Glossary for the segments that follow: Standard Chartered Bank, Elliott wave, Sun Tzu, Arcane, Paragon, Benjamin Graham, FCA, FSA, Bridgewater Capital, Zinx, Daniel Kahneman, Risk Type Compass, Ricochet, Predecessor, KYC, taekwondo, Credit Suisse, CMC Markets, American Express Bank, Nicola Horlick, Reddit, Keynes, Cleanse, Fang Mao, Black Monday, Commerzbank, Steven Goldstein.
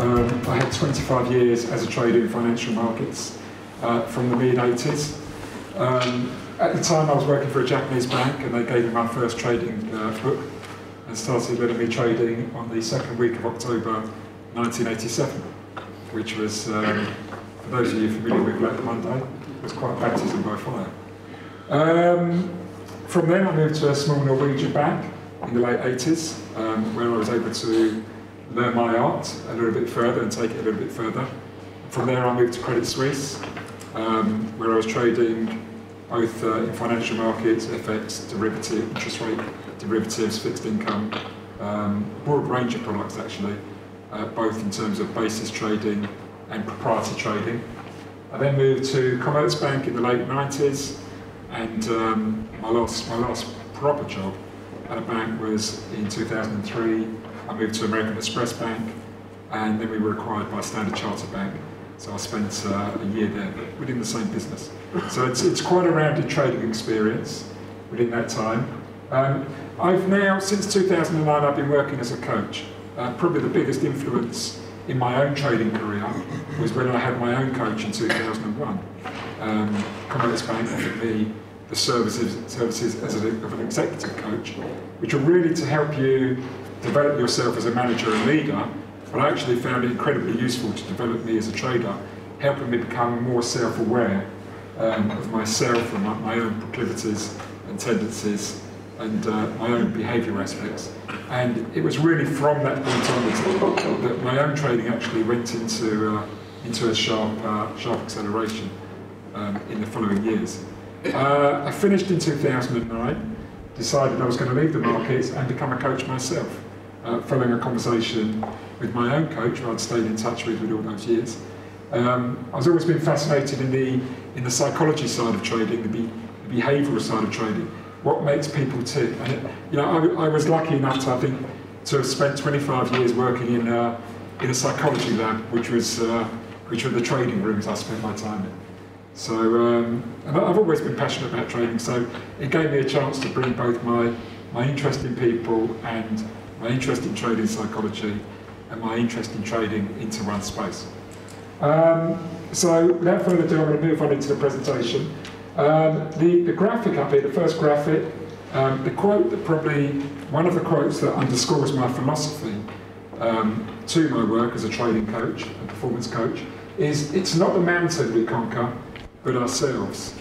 I had 25 years as a trader in financial markets from the mid-80s. At the time I was working for a Japanese bank and they gave me my first trading book and started letting me trading on the second week of October 1987, which was, for those of you familiar with Black Monday, was quite baptism by fire. From then I moved to a small Norwegian bank in the late 80s where I was able to learn my art a little bit further and take it a little bit further. From there I moved to Credit Suisse where I was trading both in financial markets, FX, interest rate derivatives, fixed income, broad range of products actually, both in terms of basis trading and proprietary trading. I then moved to Commerzbank in the late 90s and my last proper job at a bank was in 2003. I moved to American Express Bank and then we were acquired by Standard Chartered Bank. So I spent a year there, but within the same business. So it's quite a rounded trading experience within that time. I've now, since 2009, I've been working as a coach. Probably the biggest influence in my own trading career was when I had my own coach in 2001. Commerzbank offered me the services of an executive coach, which are really to help you develop yourself as a manager and leader, but I actually found it incredibly useful to develop me as a trader, helping me become more self-aware of myself and my own proclivities and tendencies and my own behavioural aspects. And it was really from that point on that my own trading actually went into a sharp acceleration in the following years. I finished in 2009, decided I was going to leave the markets and become a coach myself. Following a conversation with my own coach, who I'd stayed in touch with all those years. I've always been fascinated in the psychology side of trading, the behavioural side of trading. What makes people tick? And it, you know, I was lucky enough, to, I think, to have spent 25 years working in a psychology lab, which were the trading rooms I spent my time in. So, and I've always been passionate about trading. So it gave me a chance to bring both my interest in people and my interest in trading psychology and my interest in trading into one space. So without further ado, I'm going to move on into the presentation. The graphic up here, the first graphic, the quote that probably, one of the quotes that underscores my philosophy to my work as a trading coach and performance coach is, it's not the mountain we conquer, but ourselves.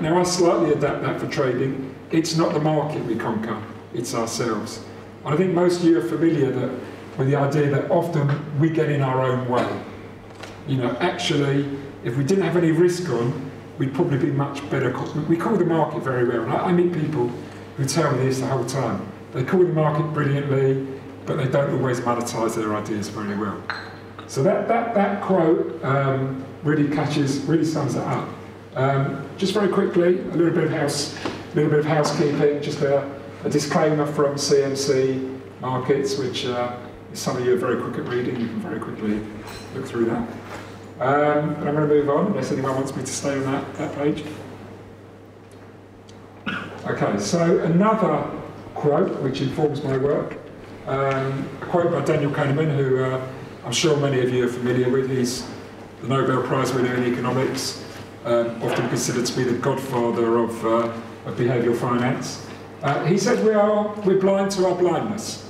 Now I slightly adapt that for trading. It's not the market we conquer, it's ourselves. I think most of you are familiar with the idea that often we get in our own way. You know, actually, if we didn't have any risk on, we'd probably be much better. We call the market very well. And I meet people who tell me this the whole time. They call the market brilliantly, but they don't always monetize their ideas very well. So that quote really sums it up. Just very quickly, a little bit of housekeeping, just a disclaimer from CMC Markets, which some of you are very quick at reading. You can very quickly look through that. But I'm going to move on, unless anyone wants me to stay on that page. Okay, so another quote which informs my work, a quote by Daniel Kahneman, who I'm sure many of you are familiar with. He's the Nobel Prize winner in economics, often considered to be the godfather of behavioural finance. He said we're blind to our blindness.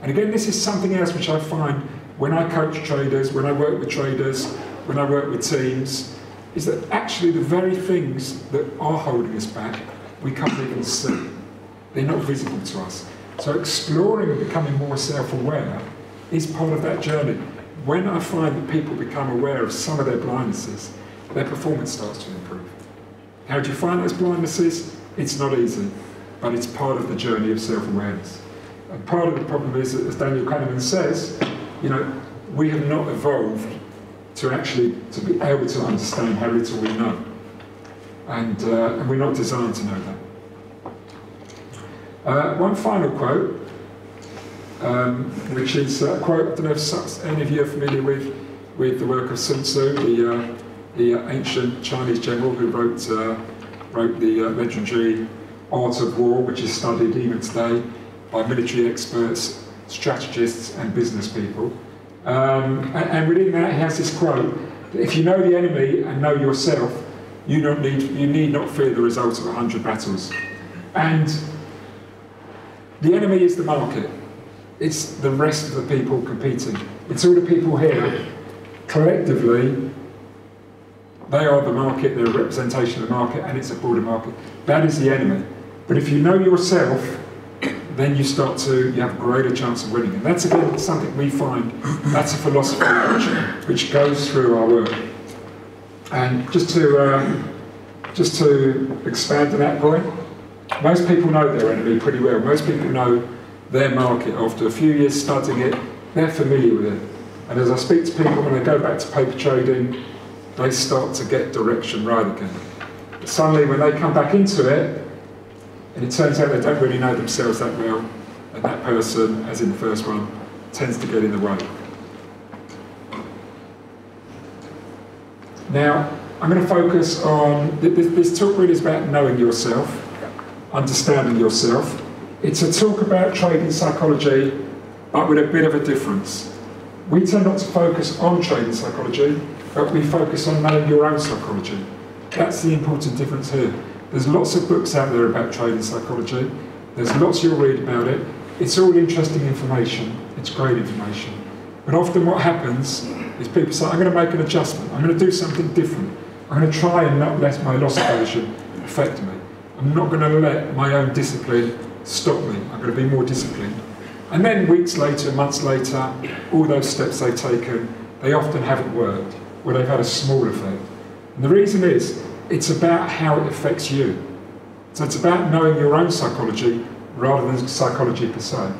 And again, this is something else which I find when I coach traders, when I work with traders, when I work with teams, is that actually the very things that are holding us back, we can't even see. They're not visible to us. So exploring and becoming more self-aware is part of that journey. When I find that people become aware of some of their blindnesses, their performance starts to improve. How do you find those blindnesses? It's not easy, but it's part of the journey of self-awareness. And part of the problem is, as Daniel Kahneman says, you know, we have not evolved to be able to understand how little we know. And we're not designed to know that. One final quote, which is a quote, I don't know if any of you are familiar with the work of Sun Tzu, the ancient Chinese general who wrote the legendary Art of War, which is studied even today by military experts, strategists and business people. And within that, he has this quote: "If you know the enemy and know yourself, you need not fear the results of 100 battles." And the enemy is the market. It's the rest of the people competing. It's all the people here. Collectively, they are the market, they're a representation of the market, and it's a broader market. That is the enemy. But if you know yourself, then you have a greater chance of winning. And that's again something we find, that's a philosophy which goes through our work. And just to expand on that point, most people know their enemy pretty well. Most people know their market. After a few years studying it, they're familiar with it. And as I speak to people, when they go back to paper trading, they start to get direction right again. But suddenly when they come back into it, and it turns out they don't really know themselves that well, and that person, as in the first one, tends to get in the way. Now, I'm going to focus on, this talk really is about knowing yourself, understanding yourself. It's a talk about trading psychology, but with a bit of a difference. We tend not to focus on trading psychology, but we focus on knowing your own psychology. That's the important difference here. There's lots of books out there about trading psychology. There's lots you'll read about it. It's all interesting information. It's great information. But often what happens is people say, I'm going to make an adjustment. I'm going to do something different. I'm going to try and not let my loss aversion affect me. I'm not going to let my own discipline stop me. I'm going to be more disciplined. And then weeks later, months later, all those steps they've taken, they often haven't worked, or they've had a small effect. And the reason is, it's about how it affects you. So it's about knowing your own psychology rather than psychology per se.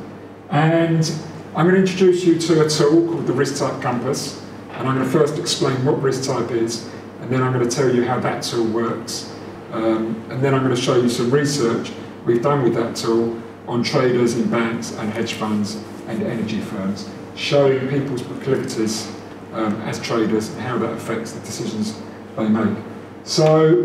And I'm going to introduce you to a tool called the Risk Type Compass, and I'm going to first explain what risk type is, and then I'm going to tell you how that tool works. And then I'm going to show you some research we've done with that tool on traders in banks and hedge funds and energy firms, showing people's proclivities as traders and how that affects the decisions they make. So,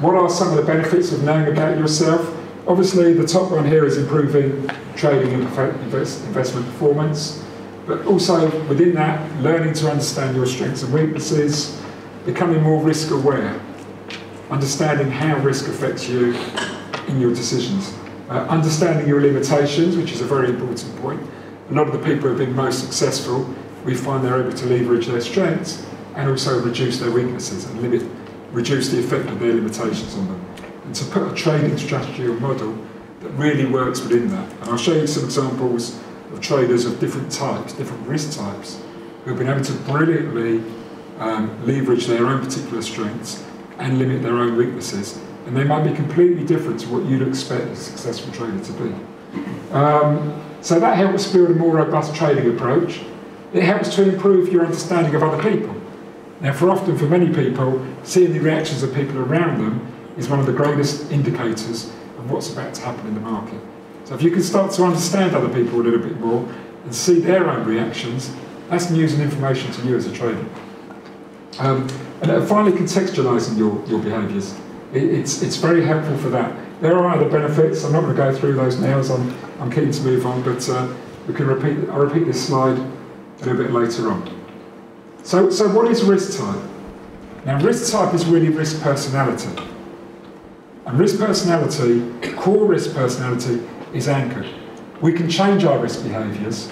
what are some of the benefits of knowing about yourself? Obviously, the top one here is improving trading and investment performance, but also within that, learning to understand your strengths and weaknesses, becoming more risk aware, understanding how risk affects you in your decisions. Understanding your limitations, which is a very important point. A lot of the people who have been most successful, we find they're able to leverage their strengths and also reduce their weaknesses and reduce the effect of their limitations on them. And to put a trading strategy or model that really works within that. And I'll show you some examples of traders of different types, different risk types, who've been able to brilliantly leverage their own particular strengths and limit their own weaknesses. And they might be completely different to what you'd expect a successful trader to be. So that helps build a more robust trading approach. It helps to improve your understanding of other people. Now, for many people, seeing the reactions of people around them is one of the greatest indicators of what's about to happen in the market. So if you can start to understand other people a little bit more and see their own reactions, that's news and information to you as a trader. And finally, contextualising your behaviours. It's very helpful for that. There are other benefits. I'm not going to go through those now, as I'm keen to move on, but I'll repeat this slide a little bit later on. So what is risk type? Now, risk type is really risk personality. And risk personality, core risk personality, is anchored. We can change our risk behaviours.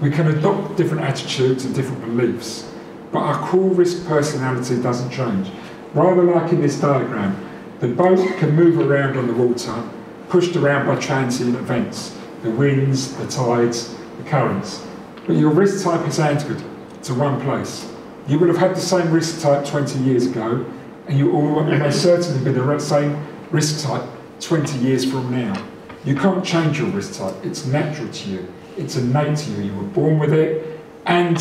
We can adopt different attitudes and different beliefs. But our core risk personality doesn't change. Rather like in this diagram, the boat can move around on the water, pushed around by transient events, the winds, the tides, the currents. But your risk type is anchored to one place. You would have had the same risk type 20 years ago, and you will almost certainly be the same risk type 20 years from now. You can't change your risk type. It's natural to you. It's innate to you. You were born with it, and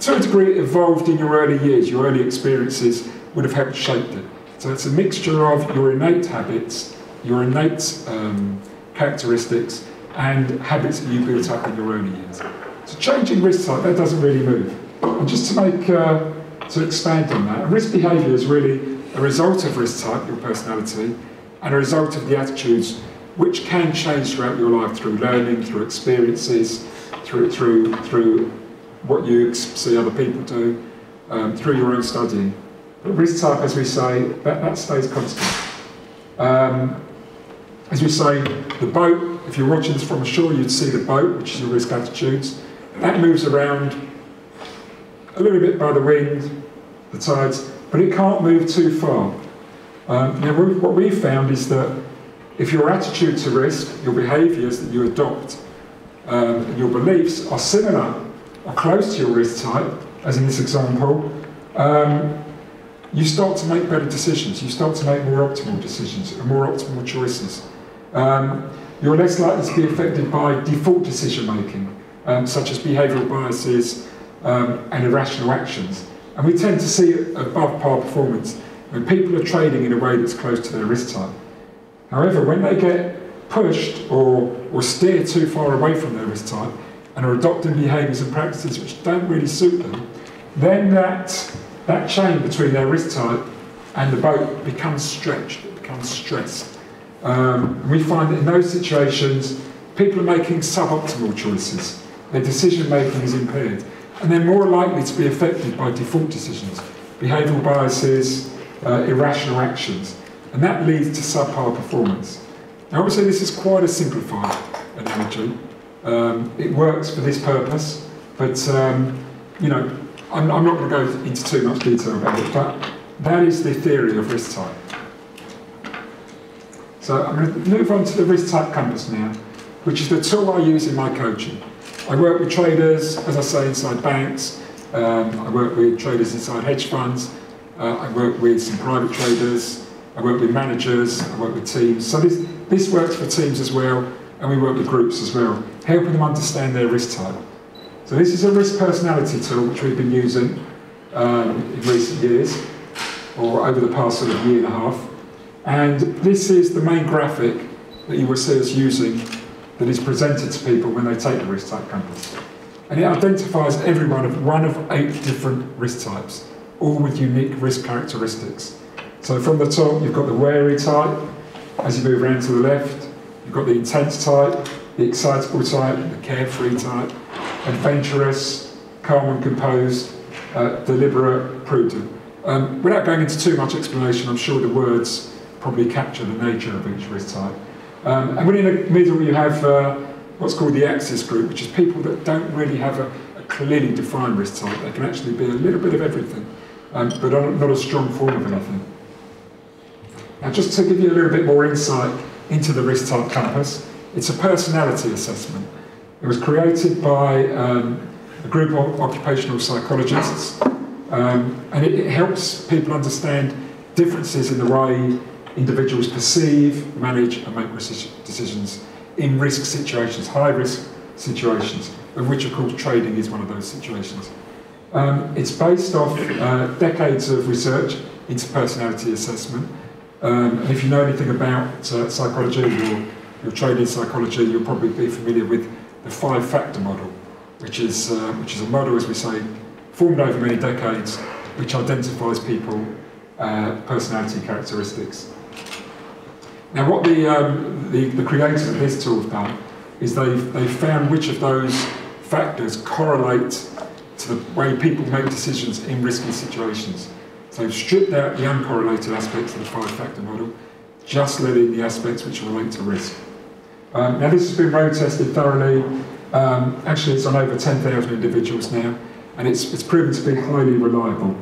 to a degree it evolved in your early years, your early experiences would have helped shape it. So it's a mixture of your innate habits, your innate characteristics, and habits that you built up in your early years. So changing risk type, that doesn't really move. And just to expand on that, risk behaviour is really a result of risk type, your personality, and a result of the attitudes which can change throughout your life through learning, through experiences, through what you see other people do through your own studying. But risk type, as we say, that stays constant. As you say, the boat, if you're watching this from ashore, you'd see the boat, which is your risk attitudes. That moves around a little bit by the wind, the tides, but it can't move too far. Now, what we found is that if your attitude to risk, your behaviours that you adopt, and your beliefs are similar or close to your risk type, as in this example, you start to make better decisions. You start to make more optimal decisions and more optimal choices. You're less likely to be affected by default decision making, such as behavioural biases and irrational actions. And we tend to see above par performance when people are trading in a way that's close to their risk type. However, when they get pushed or steer too far away from their risk type and are adopting behaviours and practices which don't really suit them, then that chain between their risk type and the boat becomes stretched, it becomes stressed. And we find that in those situations, people are making suboptimal choices. Their decision making is impaired. And they're more likely to be affected by default decisions, behavioural biases, irrational actions. And that leads to subpar performance. Now, obviously, this is quite a simplified analogy. It works for this purpose, but you know, I'm not going to go into too much detail about it. But that is the theory of risk type. So I'm going to move on to the risk type compass now, which is the tool I use in my coaching. I work with traders, as I say, inside banks. I work with traders inside hedge funds. I work with some private traders. I work with managers, I work with teams. So this works for teams as well, and we work with groups as well, helping them understand their risk type. So this is a risk personality tool which we've been using in recent years, or over the past sort of year and a half. And this is the main graphic that you will see us using that is presented to people when they take the risk type compass. And it identifies every one of 8 different risk types, all with unique risk characteristics. So from the top, you've got the wary type. As you move around to the left, you've got the intense type, the excitable type, the carefree type, adventurous, calm and composed, deliberate, prudent. Without going into too much explanation, I'm sure the words probably capture the nature of each risk type. And within the middle, you have what's called the axis group, which is people that don't really have a clearly defined risk type. They can actually be a little bit of everything, but not a strong form of anything. Now, just to give you a little bit more insight into the risk type compass, it's a personality assessment. It was created by a group of occupational psychologists, and it helps people understand differences in the way individuals perceive, manage, and make decisions in risk situations, high-risk situations, of which, of course, trading is one of those situations. It's based off decades of research into personality assessment. And if you know anything about psychology, your training psychology, you'll probably be familiar with the 5-factor model, which is a model, as we say, formed over many decades, which identifies people's personality characteristics. Now, what the creators of this tool have done is they've found which of those factors correlate to the way people make decisions in risky situations. So they've stripped out the uncorrelated aspects of the 5-factor model, just letting the aspects which relate to risk. Now, this has been road tested thoroughly. Actually, it's on over 10,000 individuals now, and it's proven to be highly reliable.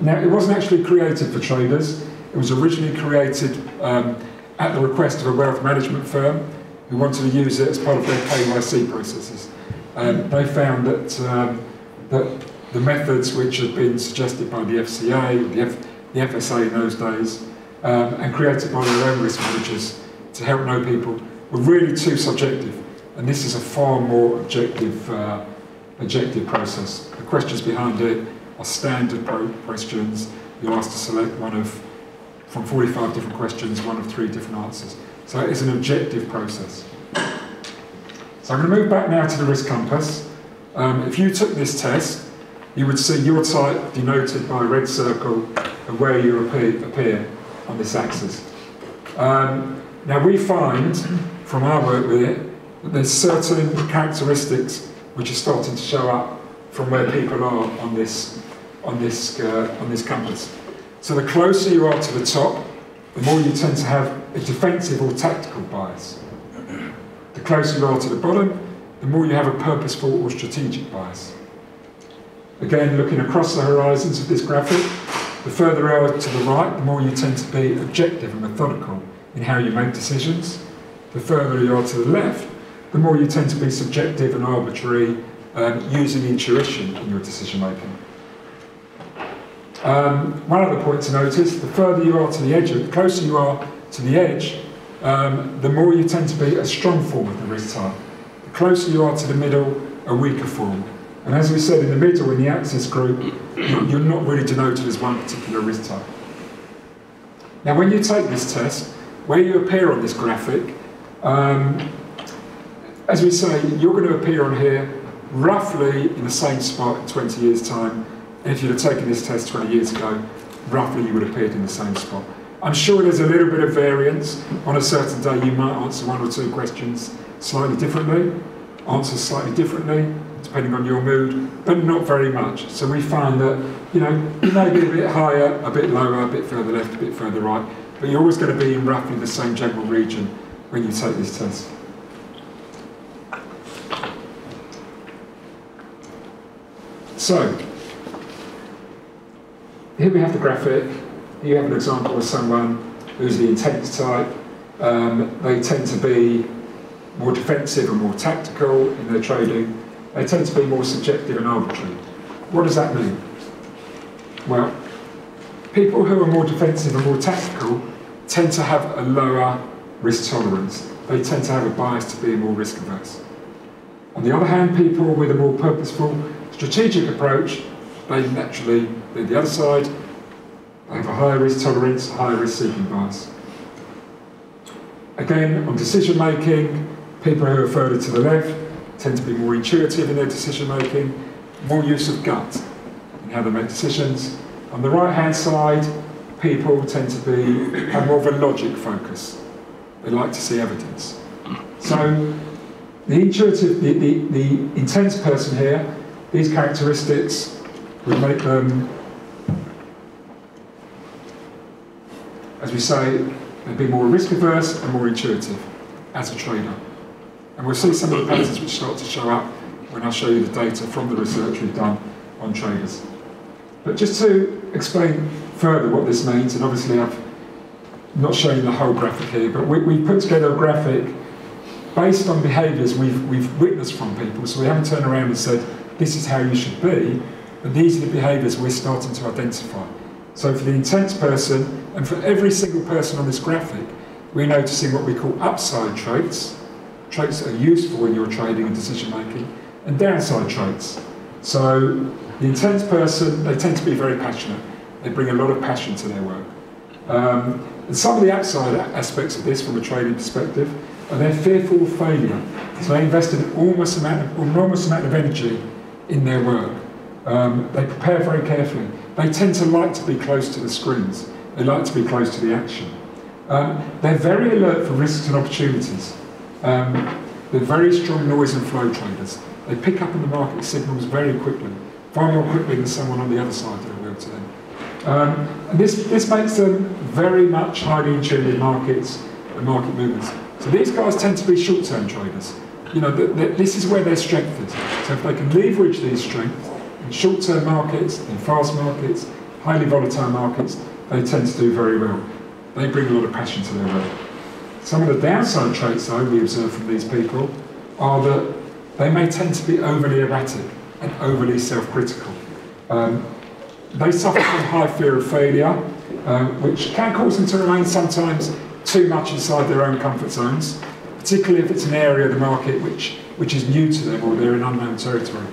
Now, it wasn't actually created for traders. It was originally created at the request of a wealth management firm who wanted to use it as part of their KYC processes. They found that the methods which had been suggested by the FCA, the FSA in those days, and created by their own risk managers to help know people, were really too subjective. And this is a far more objective, process. The questions behind it are standard questions. You're asked to select from 45 different questions, one of 3 different answers. So it's an objective process. So I'm going to move back now to the risk compass. If you took this test, you would see your type denoted by a red circle and where you appear on this axis. Now, we find, from our work with it, that there's certain characteristics which are starting to show up from where people are on this compass. So the closer you are to the top, the more you tend to have a defensive or tactical bias. The closer you are to the bottom, the more you have a purposeful or strategic bias. Again, looking across the horizons of this graphic, the further you are to the right, the more you tend to be objective and methodical in how you make decisions. The further you are to the left, the more you tend to be subjective and arbitrary, using intuition in your decision making. One other point to note is the further you are to the edge, the closer you are to the edge, the more you tend to be a strong form of the risk type. The closer you are to the middle, a weaker form. And as we said, in the middle, in the axis group, you're not really denoted as one particular risk type. Now, when you take this test, where you appear on this graphic, as we say, you're going to appear on here roughly in the same spot in 20 years' time. And if you'd have taken this test 20 years ago, roughly you would have appeared in the same spot. I'm sure there's a little bit of variance. On a certain day, you might answer one or two questions slightly differently, answer slightly differently, depending on your mood, but not very much. So we find that, you know, you may be a bit higher, a bit lower, a bit further left, a bit further right, but you're always going to be in roughly the same general region when you take this test. So, here we have the graphic. You have an example of someone who's the intense type. They tend to be more defensive and more tactical in their trading. They tend to be more subjective and arbitrary. What does that mean? Well, people who are more defensive and more tactical tend to have a lower risk tolerance. They tend to have a bias to be more risk averse. On the other hand, people with a more purposeful, strategic approach, they naturally, they're the other side, they have a higher risk tolerance, higher risk seeking bias. Again, on decision making, people who are further to the left tend to be more intuitive in their decision making, more use of gut in how they make decisions. On the right-hand side, people tend to have more of a logic focus. They like to see evidence. So the intense person here, these characteristics would make them, as we say, they'd be more risk-averse and more intuitive as a trader. And we'll see some of the patterns which start to show up when I show you the data from the research we've done on traders. But just to explain further what this means, and obviously I've not shown the whole graphic here, but we put together a graphic based on behaviours we've witnessed from people. So we haven't turned around and said, this is how you should be, but these are the behaviours we're starting to identify. So for the intense person, and for every single person on this graphic, we're noticing what we call upside traits, traits that are useful in your trading and decision making, and downside traits. So the intense person, they tend to be very passionate. They bring a lot of passion to their work. And some of the outside aspects of this from a trading perspective are they're fearful of failure. So they invest an enormous amount of energy in their work. They prepare very carefully. They tend to like to be close to the screens. They like to be close to the action. They're very alert for risks and opportunities. They're very strong noise and flow traders. They pick up on the market signals very quickly. Far more quickly than someone on the other side of the world today. And this makes them very much highly in tune with markets and market movements. So these guys tend to be short-term traders. You know, this is where their strength is. So if they can leverage these strengths in short-term markets, in fast markets, highly volatile markets, they tend to do very well. They bring a lot of passion to their work. Some of the downside traits, though, we observe from these people are that they may tend to be overly erratic and overly self-critical. They suffer from high fear of failure, which can cause them to remain sometimes too much inside their own comfort zones, particularly if it's an area of the market which is new to them or they're in unknown territory.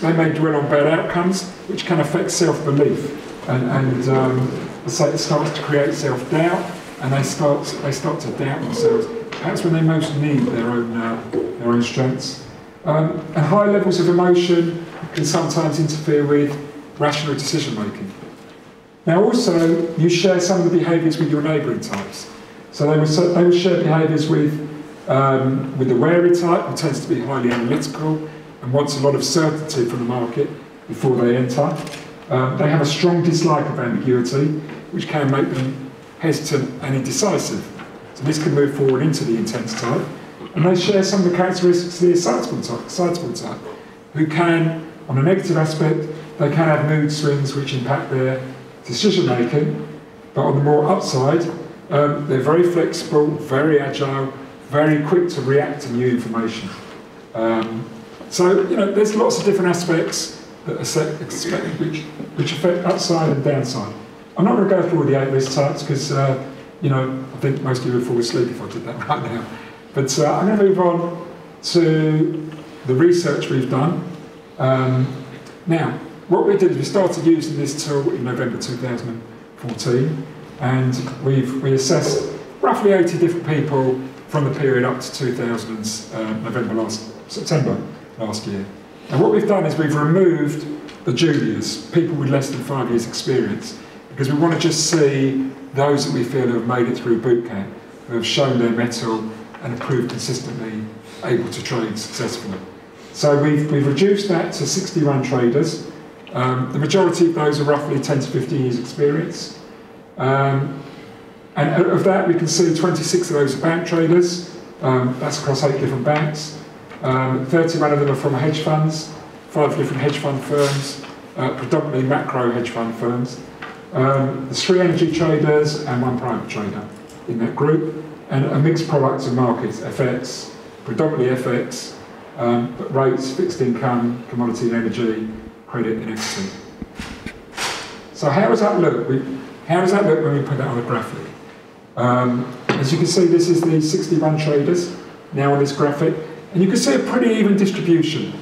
They may dwell on bad outcomes, which can affect self-belief, and so it starts to create self-doubt, and they start to doubt themselves. Perhaps when they most need their own strengths. And high levels of emotion can sometimes interfere with rational decision making. Now also, you share some of the behaviours with your neighbouring types. So they will share behaviours with the wary type, who tends to be highly analytical, and wants a lot of certainty from the market before they enter. They have a strong dislike of ambiguity, which can make them hesitant and indecisive. So this can move forward into the intense type. And they share some of the characteristics of the excitable type, who can, on a negative aspect, they can have mood swings which impact their decision making. But on the more upside, they're very flexible, very agile, very quick to react to new information. So you know, there's lots of different aspects that are which affect upside and downside. I'm not going to go through all the 8 risk types because you know, I think most of you would fall asleep if I did that right now. But I'm going to move on to the research we've done. Now, what we did is we started using this tool in November 2014, and we assessed roughly 80 different people from the period up to September last year. And what we've done is we've removed the juniors, people with less than 5 years experience, because we want to just see those that we feel have made it through boot camp, who have shown their mettle and have proved consistently able to trade successfully. So we've reduced that to 61 traders. The majority of those are roughly 10 to 15 years experience. And out of that, we can see 26 of those are bank traders. That's across 8 different banks. 31 of them are from hedge funds, 5 different hedge fund firms, predominantly macro hedge fund firms. There's 3 energy traders and 1 private trader in that group, and a mixed product of markets, FX, predominantly FX, but rates, fixed income, commodity and energy, credit and equity. So how does that look? How does that look when we put that on a graphic? As you can see, this is the 61 traders now on this graphic, and you can see a pretty even distribution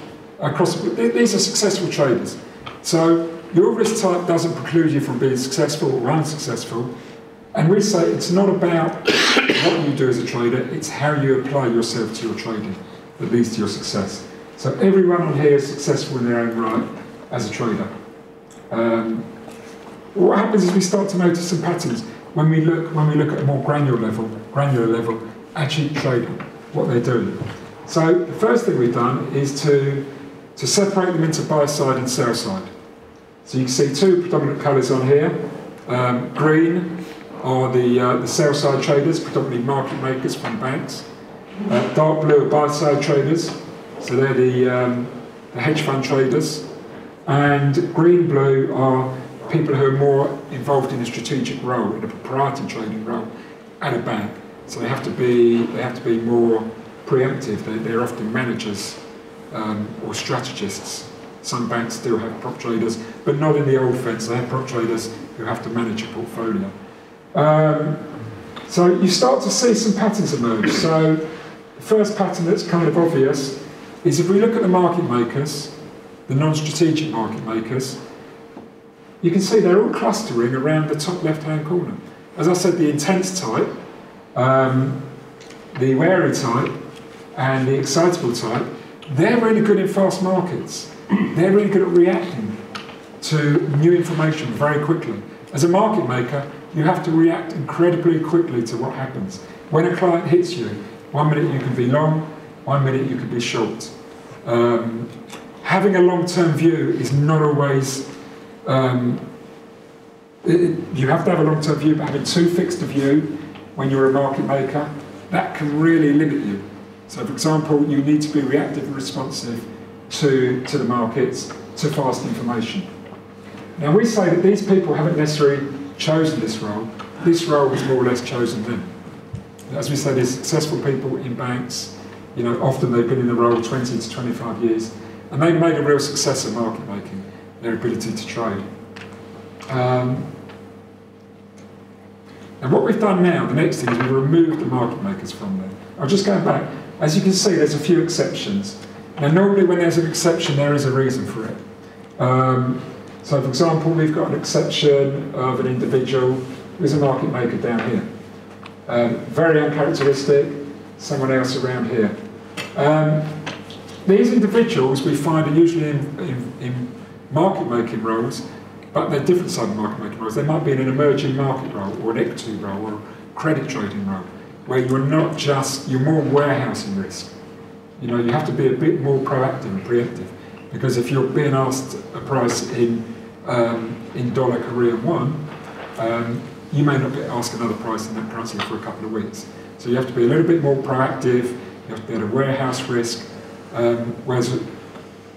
across. These are successful traders. So your risk type doesn't preclude you from being successful or unsuccessful. And we say it's not about what you do as a trader, it's how you apply yourself to your trading that leads to your success. So everyone on here is successful in their own right as a trader. What happens is we start to notice some patterns when we look at a more granular level at each trader, what they're doing. So the first thing we've done is to separate them into buy side and sell side. So you can see 2 predominant colours on here. Green are the sell side traders, predominantly market makers from banks. Dark blue are buy side traders, so they're the hedge fund traders. And green blue are people who are more involved in a strategic role, in a proprietary trading role at a bank. So they have to be more preemptive. They're often managers or strategists. Some banks still have prop traders, but not in the old fence. They have prop traders who have to manage a portfolio. So you start to see some patterns emerge. So the first pattern that's kind of obvious is if we look at the market makers, the non-strategic market makers, you can see they're all clustering around the top left-hand corner. As I said, the intense type, the wary type, and the excitable type, they're really good in fast markets. They're really good at reacting to new information very quickly. As a market maker, you have to react incredibly quickly to what happens. When a client hits you, 1 minute you can be long, 1 minute you can be short. Having a long-term view is not always... you have to have a long-term view, but having too fixed a view when you're a market maker, that can really limit you. So, for example, you need to be reactive and responsive to the markets, to fast information. Now we say that these people haven't necessarily chosen this role has more or less chosen them. As we say, these successful people in banks, you know, often they've been in the role 20 to 25 years, and they've made a real success of market making, their ability to trade. And what we've done now, the next thing is we've removed the market makers from there. I'll just go back. As you can see, there's a few exceptions. Now normally when there's an exception, there is a reason for it. So for example, we've got an exception of an individual who's a market maker down here. Very uncharacteristic, someone else around here. These individuals we find are usually in market making roles, but they're different side of market making roles. They might be in an emerging market role, or an equity role, or a credit trading role, where you're more warehousing risk. You know, you have to be a bit more proactive and preemptive, because if you're being asked a price in dollar Korean won, you may not get asked another price in that currency for a couple of weeks. So you have to be a little bit more proactive, you have to be at a warehouse risk, whereas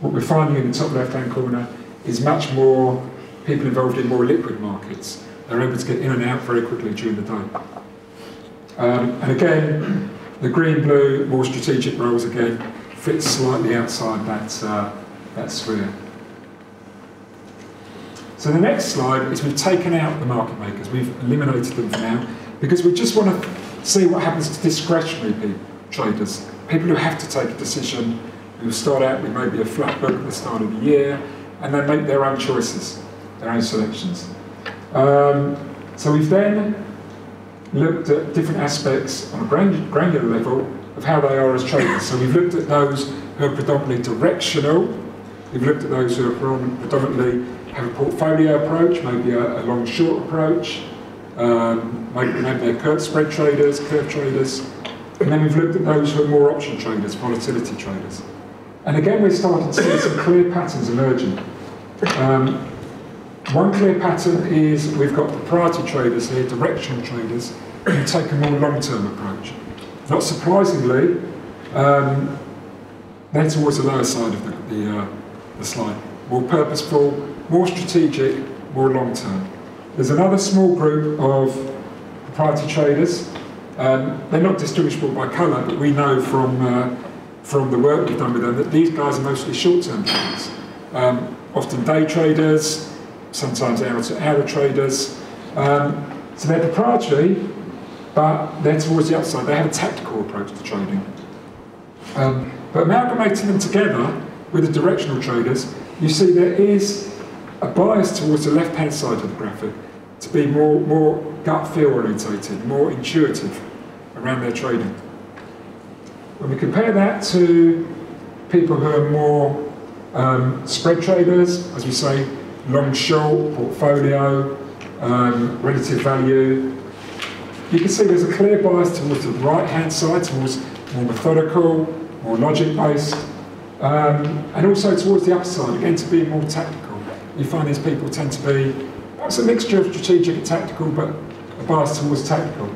what we're finding in the top left-hand corner is much more people involved in more liquid markets. They're able to get in and out very quickly during the day. And again, the green-blue, more strategic roles again, fits slightly outside that, that sphere. So the next slide is we've taken out the market makers. We've eliminated them for now, because we just want to see what happens to discretionary traders, people who have to take a decision, who start out with maybe a flat book at the start of the year, and then make their own choices, their own selections. So we've then looked at different aspects on a granular level of how they are as traders. So we've looked at those who are predominantly directional, we've looked at those who are predominantly have a portfolio approach, maybe a long-short approach, maybe they're curve traders, and then we've looked at those who are more option traders, volatility traders. And again, we're starting to see some clear patterns emerging. One clear pattern is we've got proprietary traders here, directional traders, who take a more long-term approach. Not surprisingly, they're towards the lower side of the slide. More purposeful, more strategic, more long-term. There's another small group of proprietary traders. They're not distinguishable by colour, but we know from the work we've done with them that these guys are mostly short-term traders. Often day traders, sometimes hour-to-hour traders. So they're proprietary, but they're towards the upside. They have a tactical approach to trading. But amalgamating them together with the directional traders, you see there is a bias towards the left-hand side of the graphic to be more gut-feel orientated, more intuitive around their trading. When we compare that to people who are more spread traders, as we say, long-short, portfolio, relative value. You can see there's a clear bias towards the right-hand side, towards more methodical, more logic-based, and also towards the upside, again, to be more tactical. You find these people tend to be, perhaps a mixture of strategic and tactical, but a bias towards tactical.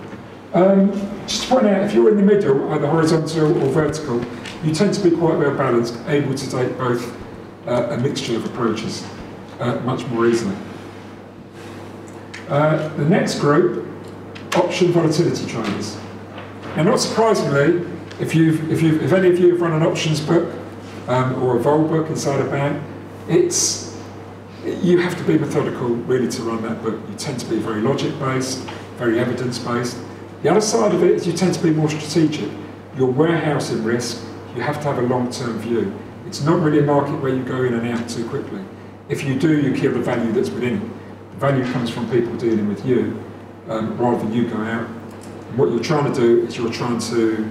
Just to point out, if you're in the middle, either horizontal or vertical, you tend to be quite well balanced, able to take both a mixture of approaches. Much more easily. The next group, option volatility traders. Now, not surprisingly, if any of you have run an options book or a vol book inside a bank, you have to be methodical really to run that book. You tend to be very logic-based, very evidence-based. The other side of it is you tend to be more strategic. You're warehousing risk. You have to have a long-term view. It's not really a market where you go in and out too quickly. If you do, you kill the value that's within it. The value comes from people dealing with you, rather than you go out. And what you're trying to do is you're trying to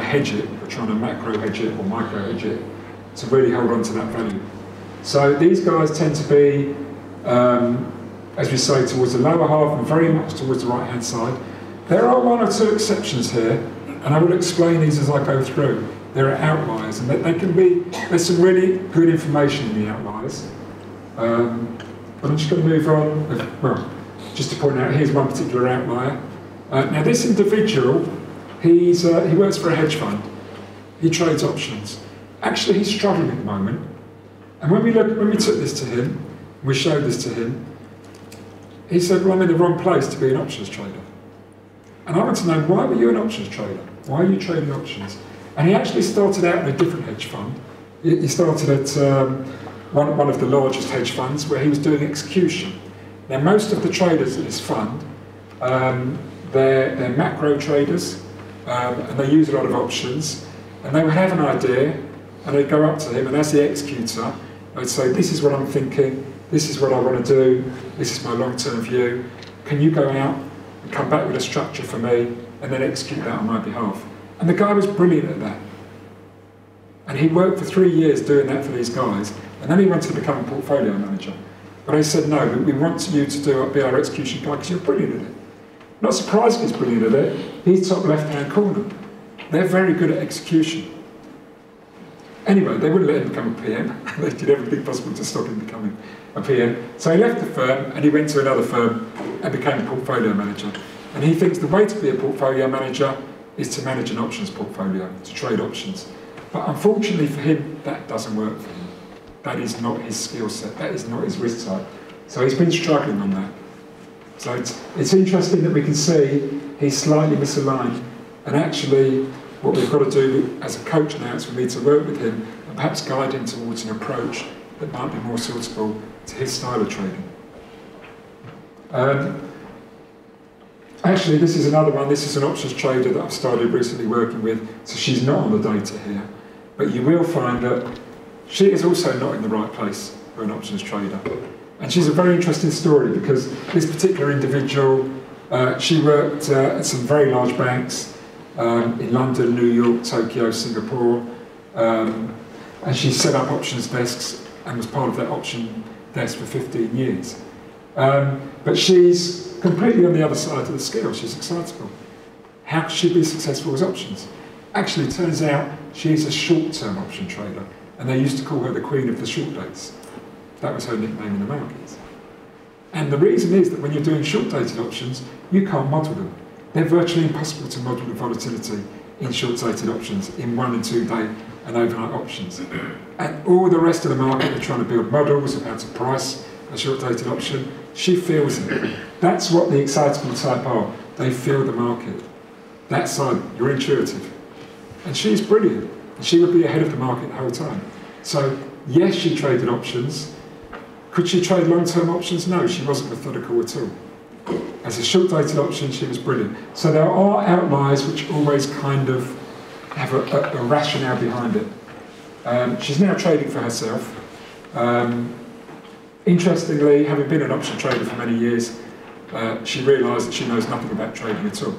hedge it, you're trying to macro hedge it or micro hedge it to really hold on to that value. So these guys tend to be, as we say, towards the lower half and very much towards the right-hand side. There are one or two exceptions here, and I will explain these as I go through. There are outliers, and there's some really good information in the outliers. But I'm just going to move on. Well, just to point out, here's one particular outlier. Now, this individual, he works for a hedge fund. He trades options. Actually, he's struggling at the moment. And when we took this to him, we showed this to him, he said, well, I'm in the wrong place to be an options trader. And I want to know, why were you an options trader? Why are you trading options? And he actually started out in a different hedge fund. He started at one of the largest hedge funds where he was doing execution. Now, most of the traders in this fund, they're macro traders, and they use a lot of options, and they would have an idea, and they'd go up to him, and as the executor, they'd say, this is what I'm thinking, this is what I want to do, this is my long-term view, can you go out and come back with a structure for me, and then execute that on my behalf? And the guy was brilliant at that. And he worked for 3 years doing that for these guys, and then he wanted to become a portfolio manager. But I said, no, we want you to be our execution guy because you're brilliant at it. Not surprisingly he's brilliant at it, he's top left-hand corner. They're very good at execution. Anyway, they wouldn't let him become a PM. They did everything possible to stop him becoming a PM. So he left the firm and he went to another firm and became a portfolio manager. And he thinks the way to be a portfolio manager is to manage an options portfolio, to trade options. But unfortunately for him, that doesn't work for him. That is not his skill set. That is not his risk type. So he's been struggling on that. So it's interesting that we can see he's slightly misaligned. And actually, what we've got to do as a coach now is we need to work with him and perhaps guide him towards an approach that might be more suitable to his style of trading. Actually, this is another one. This is an options trader that I've started recently working with, so she's not on the data here. But you will find that she is also not in the right place for an options trader. And she's a very interesting story because this particular individual, she worked at some very large banks in London, New York, Tokyo, Singapore, and she set up options desks and was part of that option desk for 15 years. But she's completely on the other side of the scale. She's excitable. How could she be successful with options? Actually, it turns out she's a short-term option trader, and they used to call her the queen of the short dates. That was her nickname in the markets. And the reason is that when you're doing short-dated options, you can't model them. They're virtually impossible to model the volatility in short-dated options, in 1- and 2-day and overnight options. And all the rest of the market are trying to build models of how to price a short-dated option. She feels it. That's what the excitable type are. They feel the market. That side, you're intuitive. And she's brilliant. She would be ahead of the market the whole time. So, yes, she traded options. Could she trade long-term options? No, she wasn't methodical at all. As a short-dated option, she was brilliant. So there are outliers which always kind of have a rationale behind it. She's now trading for herself. Interestingly, having been an option trader for many years, she realised that she knows nothing about trading at all.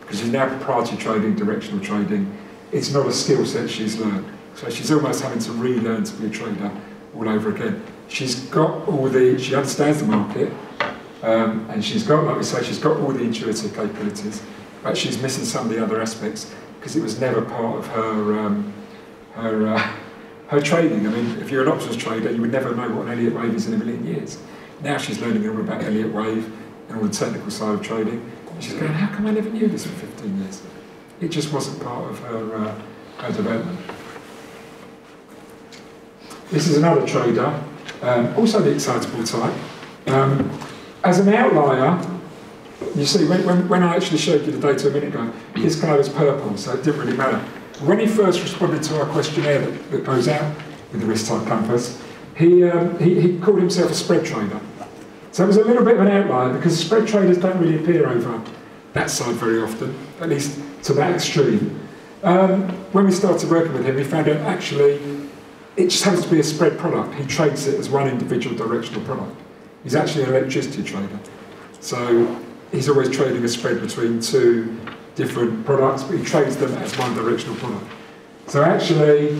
Because she's now proprietary trading, directional trading. It's not a skill set she's learned. So she's almost having to relearn to be a trader all over again. She's got all the, she understands the market, and she's got, like we say, she's got all the intuitive capabilities, but she's missing some of the other aspects because it was never part of her her trading. I mean, if you're an options trader, you would never know what an Elliott wave is in a million years. Now she's learning all about Elliott wave and all the technical side of trading, and she's going, how come I never knew this for 15 years? It just wasn't part of her development. This is another trader. Also the excitable type. As an outlier, you see, when I actually showed you the data a minute ago, this guy was purple, so it didn't really matter. When he first responded to our questionnaire that goes out with the Risk Type Compass, he called himself a spread trader. So it was a little bit of an outlier, because spread traders don't really appear over that side very often, at least to that extreme. When we started working with him, we found out actually, it just happens to be a spread product. He trades it as one individual directional product. He's actually an electricity trader. So he's always trading a spread between two different products, but he trades them as one directional product. So actually,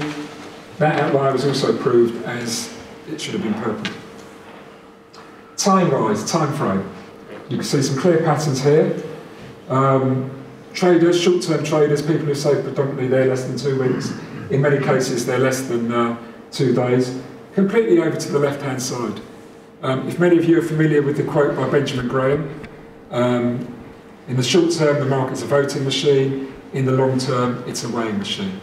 that outlier was also proved as it should have been purple. Time-wise, time frame. You can see some clear patterns here. Traders, short-term traders, people who say predominantly they're less than 2 weeks. In many cases, they're less than 2 days, completely over to the left-hand side. If many of you are familiar with the quote by Benjamin Graham, in the short term, the market's a voting machine. In the long term, it's a weighing machine.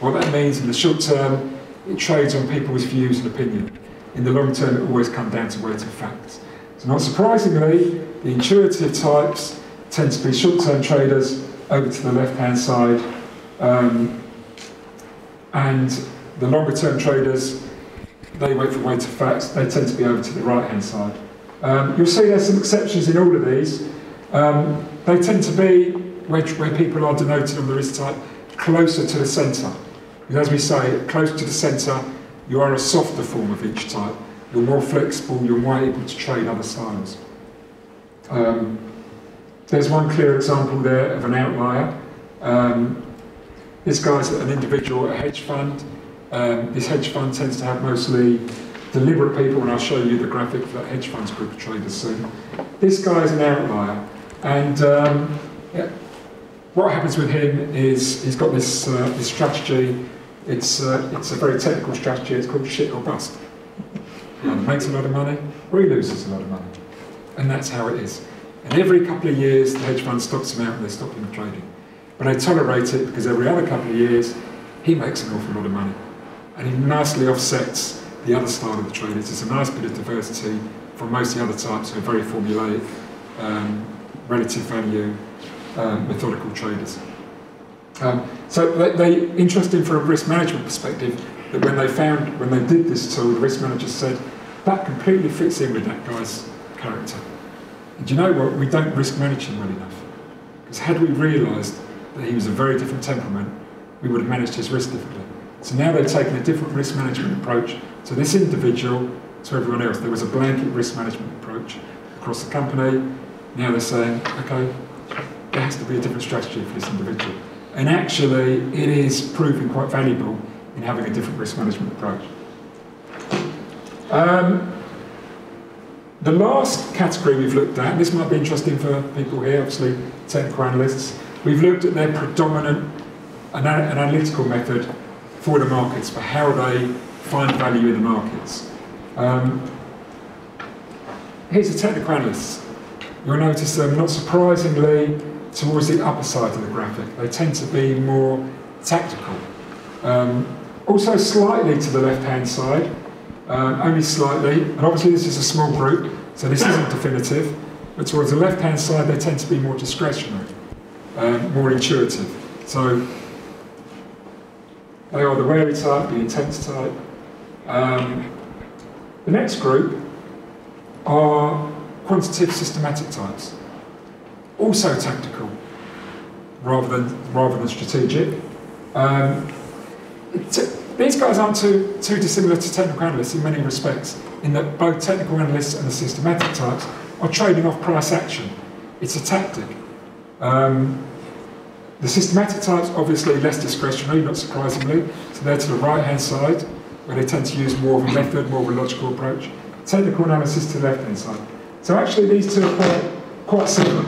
What that means, in the short term, it trades on people's views and opinion. In the long term, it always comes down to weighted facts. So not surprisingly, the intuitive types tend to be short-term traders over to the left-hand side. And the longer-term traders, they wait for weighted facts. They tend to be over to the right-hand side. You'll see there's some exceptions in all of these. They tend to be, where people are denoted on the risk type, closer to the centre. And as we say, close to the centre, you are a softer form of each type. You're more flexible. You're more able to trade other styles. There's one clear example there of an outlier. This guy's an individual at a hedge fund. This hedge fund tends to have mostly deliberate people, and I'll show you the graphic for that hedge fund's group of traders soon. This guy's an outlier, and what happens with him is he's got this strategy It's a very technical strategy. It's called shit or bust. Either makes a lot of money or he loses a lot of money. And that's how it is. And every couple of years, the hedge fund stops him out and they stop him trading. But I tolerate it because every other couple of years, he makes an awful lot of money. And he nicely offsets the other style of the traders. It's a nice bit of diversity from most of the other types who are very formulaic, relative value, methodical traders. So they interesting from a risk management perspective that when they did this tool, the risk managers said, that completely fits in with that guy's character. And do you know what? We don't risk manage him well enough. Because had we realised that he was a very different temperament, we would have managed his risk differently. So now they've taken a different risk management approach to this individual, to everyone else. There was a blanket risk management approach across the company. Now they're saying, okay, there has to be a different strategy for this individual. And actually, it is proving quite valuable in having a different risk management approach. The last category we've looked at, and this might be interesting for people here, obviously technical analysts, we've looked at their predominant analytical method for the markets, for how they find value in the markets. Here's the technical analysts. You'll notice them, not surprisingly, towards the upper side of the graphic. They tend to be more tactical. Also slightly to the left-hand side, only slightly, and obviously this is a small group, so this isn't definitive, but towards the left-hand side they tend to be more discretionary, more intuitive. So they are the wary type, the intense type. The next group are quantitative systematic types, also tactical rather than strategic. These guys aren't too dissimilar to technical analysts in many respects, in that both technical analysts and the systematic types are trading off price action. It's a tactic. The systematic types obviously less discretionary, not surprisingly, so they're to the right-hand side, where they tend to use more of a method, more of a logical approach. Technical analysis to the left-hand side. So actually these two are quite similar.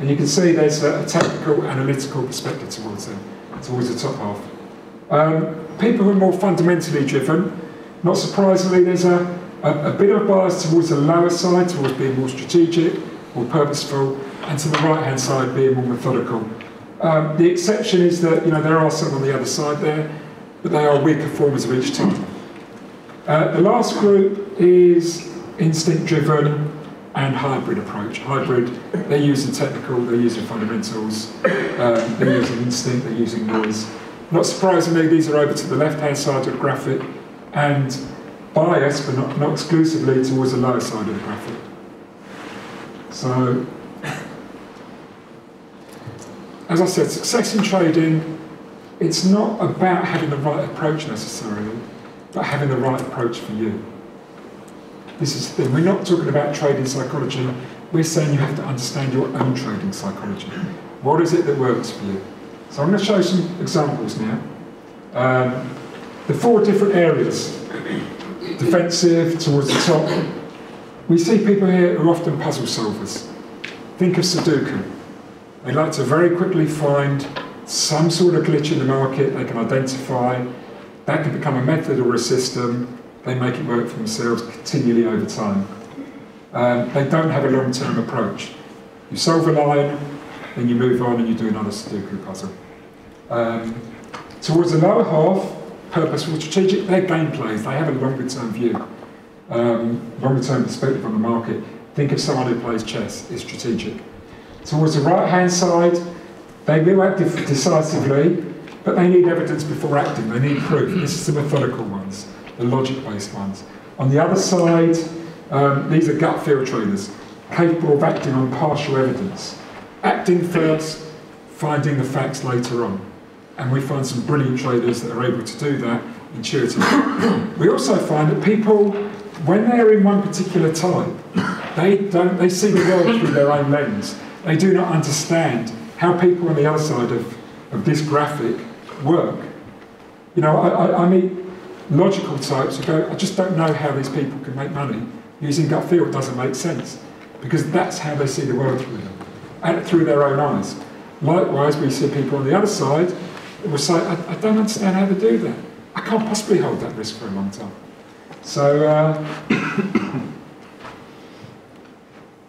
And you can see there's a tactical, analytical perspective towards them, towards the top half. People who are more fundamentally driven, not surprisingly, there's a bit of bias towards the lower side, towards being more strategic, more purposeful, and to the right-hand side being more methodical. The exception is that there are some on the other side there, but they are weaker forms of each type. The last group is instinct-driven and hybrid approach. Hybrid, they're using technical, they're using fundamentals, they're using instinct, they're using noise. Not surprisingly, these are over to the left-hand side of the graphic and biased, but not exclusively, towards the lower side of the graphic. So, as I said, success in trading, it's not about having the right approach necessarily, but having the right approach for you. This is the thing. We're not talking about trading psychology. We're saying you have to understand your own trading psychology. What is it that works for you? So I'm going to show some examples now. The four different areas. Defensive, towards the top. We see people here who are often puzzle solvers. Think of Sudoku. They like to very quickly find some sort of glitch in the market they can identify. That can become a method or a system. They make it work for themselves continually over time. They don't have a long-term approach. You solve a line, then you move on and you do another Sudoku puzzle. Towards the lower half, purposeful, strategic, they're game plays. They have a longer-term view, longer-term perspective on the market. Think of someone who plays chess, is strategic. Towards the right-hand side, they will act decisively, but they need evidence before acting. They need proof. This is the methodical ones, the logic-based ones. On the other side, these are gut feel traders, capable of acting on partial evidence. Acting first, finding the facts later on. And we find some brilliant traders that are able to do that intuitively. We also find that people, when they're in one particular type, they see the world through their own lens. They do not understand how people on the other side of this graphic work. I meet logical types who go, I just don't know how these people can make money. Using gut feel doesn't make sense, because that's how they see the world through their own eyes. Likewise, we see people on the other side it was like, I don't understand how to do that. I can't possibly hold that risk for a long time. So,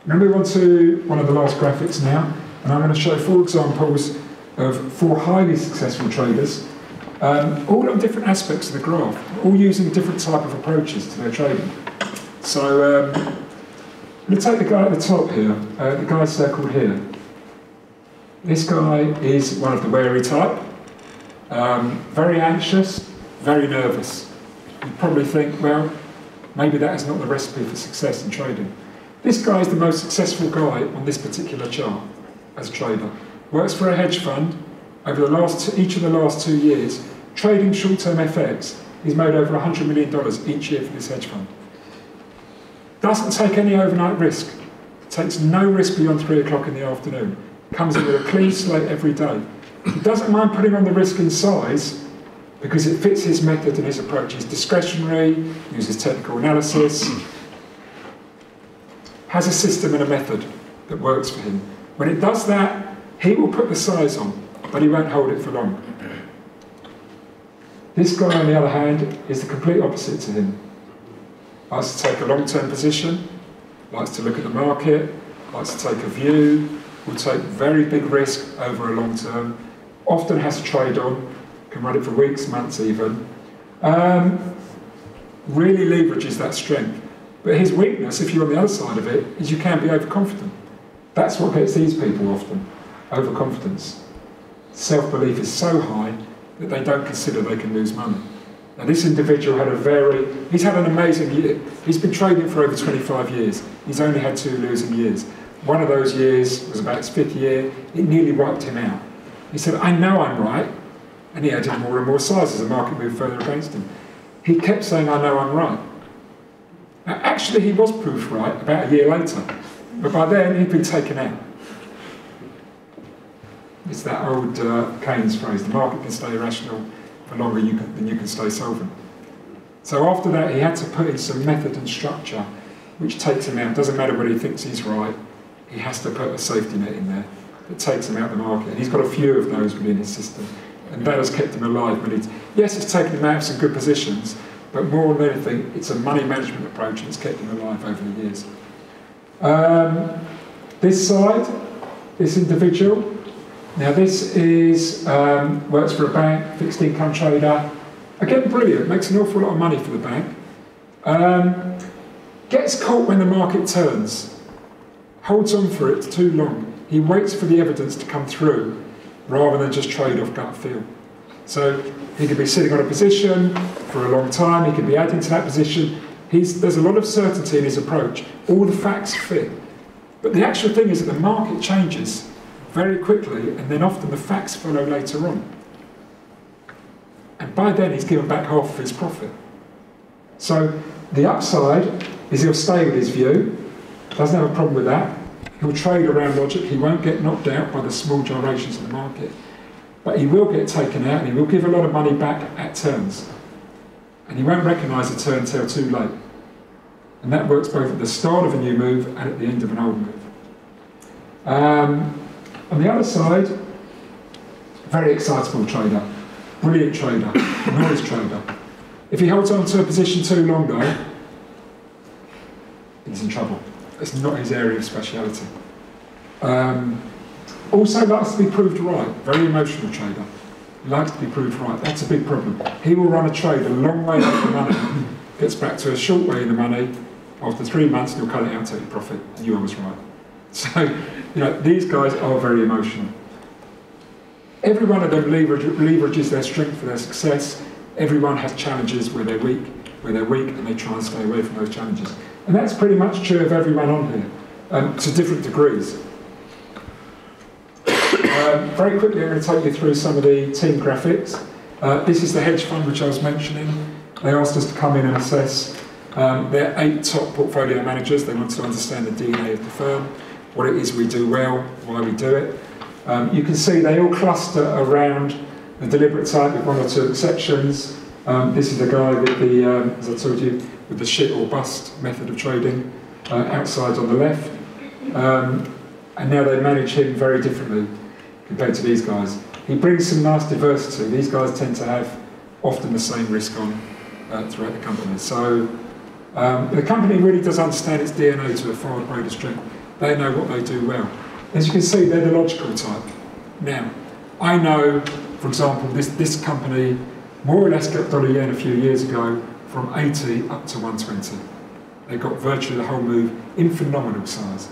now we on to one of the last graphics now, and I'm going to show 4 examples of 4 highly successful traders, all on different aspects of the graph, all using different type of approaches to their trading. So, I'm going to take the guy at the top here, the guy circled here. This guy is one of the wary type, very anxious, very nervous. You'd probably think, well, maybe that is not the recipe for success in trading. This guy is the most successful guy on this particular chart as a trader. Works for a hedge fund. Over the each of the last 2 years, trading short-term FX, he's made over $100 million each year for this hedge fund. Doesn't take any overnight risk. Takes no risk beyond 3 o'clock in the afternoon. Comes in with a clean slate every day. He doesn't mind putting on the risk in size because it fits his method and his approach. He's discretionary, uses technical analysis, has a system and a method that works for him. When it does that, he will put the size on, but he won't hold it for long. This guy, on the other hand, is the complete opposite to him. Likes to take a long-term position, likes to look at the market, likes to take a view, will take very big risk over a long term, often has to trade on, can run it for weeks, months even. Really leverages that strength. But his weakness, if you're on the other side of it, is you can be overconfident. That's what gets these people often, overconfidence. Self-belief is so high that they don't consider they can lose money. Now this individual had he's had an amazing year. He's been trading for over 25 years. He's only had 2 losing years. One of those years was about his 5th year. It nearly wiped him out. He said, I know I'm right. And he added more and more size as the market moved further against him. He kept saying, I know I'm right. Now, actually, he was proved right about a year later. But by then, he'd been taken out. It's that old Keynes phrase, the market can stay irrational for longer than you can stay solvent. So after that, he had to put in some method and structure, which takes him out. Doesn't matter whether he thinks he's right. He has to put a safety net in there that takes him out of the market. And he's got a few of those within his system. And that has kept him alive. But yes, it's taken him out of some good positions, but more than anything, it's a money management approach that's kept him alive over the years. This side, this individual. Now this is, works for a bank, fixed income trader. Again, brilliant, makes an awful lot of money for the bank. Gets caught when the market turns. Holds on for it too long. He waits for the evidence to come through rather than just trade off gut feel. So he could be sitting on a position for a long time, he could be adding to that position. There's a lot of certainty in his approach. All the facts fit. But the actual thing is that the market changes very quickly and then often the facts follow later on. And by then he's given back half of his profit. So the upside is he'll stay with his view. Doesn't have a problem with that. He'll trade around logic. He won't get knocked out by the small gyrations of the market. But he will get taken out and he will give a lot of money back at turns. And he won't recognise a turn until too late. And that works both at the start of a new move and at the end of an old move. On the other side, very excitable trader. Brilliant trader. Noise trader. If he holds on to a position too long though, he's in trouble. It's not his area of speciality. Also likes to be proved right. Very emotional trader. Likes to be proved right. That's a big problem. He will run a trade a long way out of the money, gets back to a short way in the money. After 3 months, he'll cut it out, take the profit, and you always right. So, these guys are very emotional. Every one of them leverages their strength for their success. Everyone has challenges where they're weak, and they try and stay away from those challenges. And that's pretty much true of everyone on here, to different degrees. Very quickly, I'm going to take you through some of the team graphics. This is the hedge fund which I was mentioning. They asked us to come in and assess their 8 top portfolio managers. They want to understand the DNA of the firm, what it is we do well, why we do it. You can see they all cluster around the deliberate type with 1 or 2 exceptions. This is the guy with the, as I told you, with the shit or bust method of trading, outside on the left. And now they manage him very differently compared to these guys. He brings some nice diversity. These guys tend to have often the same risk on throughout the company. So the company really does understand its DNA to a far greater strength. They know what they do well. As you can see, they're the logical type. Now, I know, for example, this company more or less got dollar-yen a few years ago from 80 up to 120. They got virtually the whole move in phenomenal size.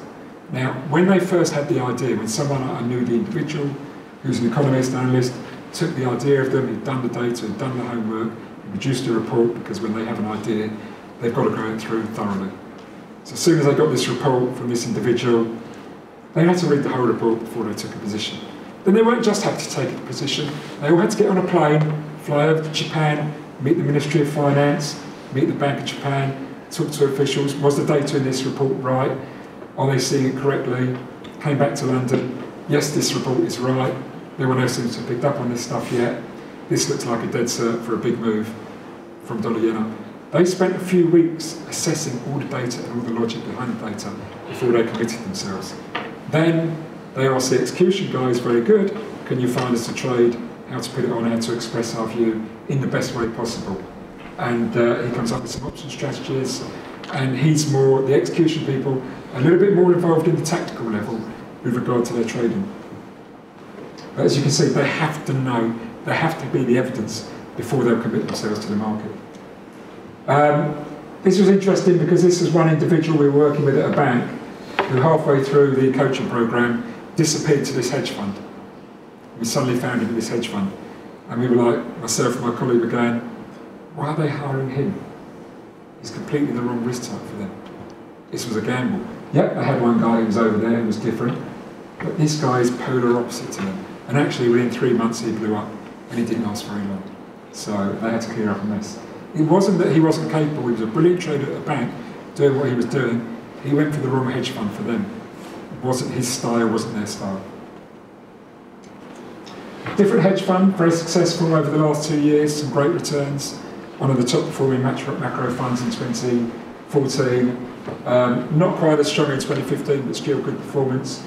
Now, when they first had the idea, when someone I knew, the individual, who's an economist, analyst, took the idea of them, he'd done the data, he'd done the homework, he produced a report, because when they have an idea, they've got to go it through thoroughly. So as soon as they got this report from this individual, they had to read the whole report before they took a position. Then they weren't just happy to take a position, they all had to get on a plane, fly over to Japan, meet the Ministry of Finance, meet the Bank of Japan, talk to officials, was the data in this report right? Are they seeing it correctly? Came back to London, yes, this report is right. No one else seems to have picked up on this stuff yet. This looks like a dead cert for a big move from dollar yen up. They spent a few weeks assessing all the data and all the logic behind the data before they committed themselves. Then they asked the execution guys, very good, can you find us a trade, how to put it on, how to express our view in the best way possible. And he comes up with some option strategies, and he's more, the execution people, a little bit more involved in the tactical level with regard to their trading. But as you can see, they have to know, they have to be the evidence before they'll commit themselves to the market. This was interesting because this is one individual we were working with at a bank who halfway through the coaching program disappeared to this hedge fund. We suddenly found him in this hedge fund. And we were like, myself and my colleague were going, why are they hiring him? He's completely the wrong risk type for them. This was a gamble. Yep, they had one guy who was over there who was different, but this guy is polar opposite to them. And actually within 3 months he blew up, and he didn't last very long. So they had to clear up a mess. It wasn't that he wasn't capable, he was a brilliant trader at a bank doing what he was doing. He went for the wrong hedge fund for them. It wasn't his style, wasn't their style. Different hedge fund, very successful over the last 2 years, some great returns. One of the top performing macro funds in 2014. Not quite as strong in 2015, but still good performance.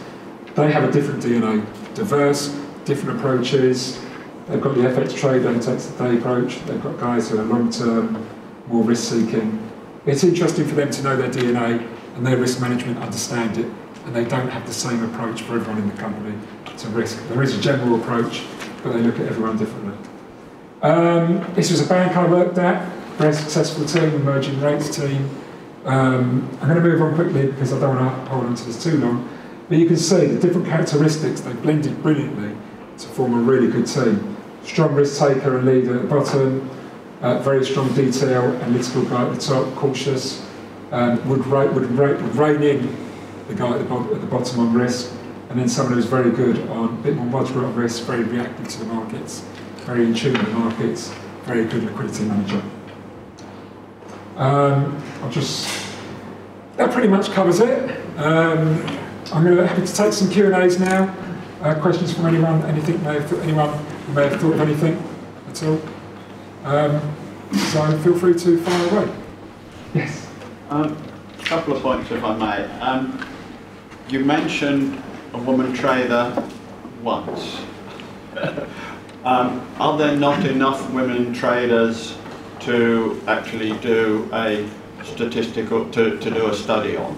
They have a different DNA, diverse, different approaches. They've got the FX trade, they take the day approach. They've got guys who are long-term, more risk-seeking. It's interesting for them to know their DNA and their risk management, understand it, and they don't have the same approach for everyone in the company to risk. There is a general approach, but they look at everyone differently. This was a bank I worked at, very successful team, emerging rates team. I'm going to move on quickly because I don't want to hold on to this too long. But you can see the different characteristics, they blended brilliantly to form a really good team. Strong risk taker and leader at the bottom, very strong detail, analytical guy at the top, cautious, would rein in the guy at the bottom on risk, and then someone who's very good on a bit more moderate on risk, very reactive to the markets, very in tune with the markets, very good liquidity manager. That pretty much covers it. I'm going to have to take some Q&As now. Questions from anyone, anyone who may have thought of anything at all. So feel free to fire away. Yes. A couple of points if I may. You mentioned a woman trader once. Are there not enough women traders to actually do a statistical, to do a study on?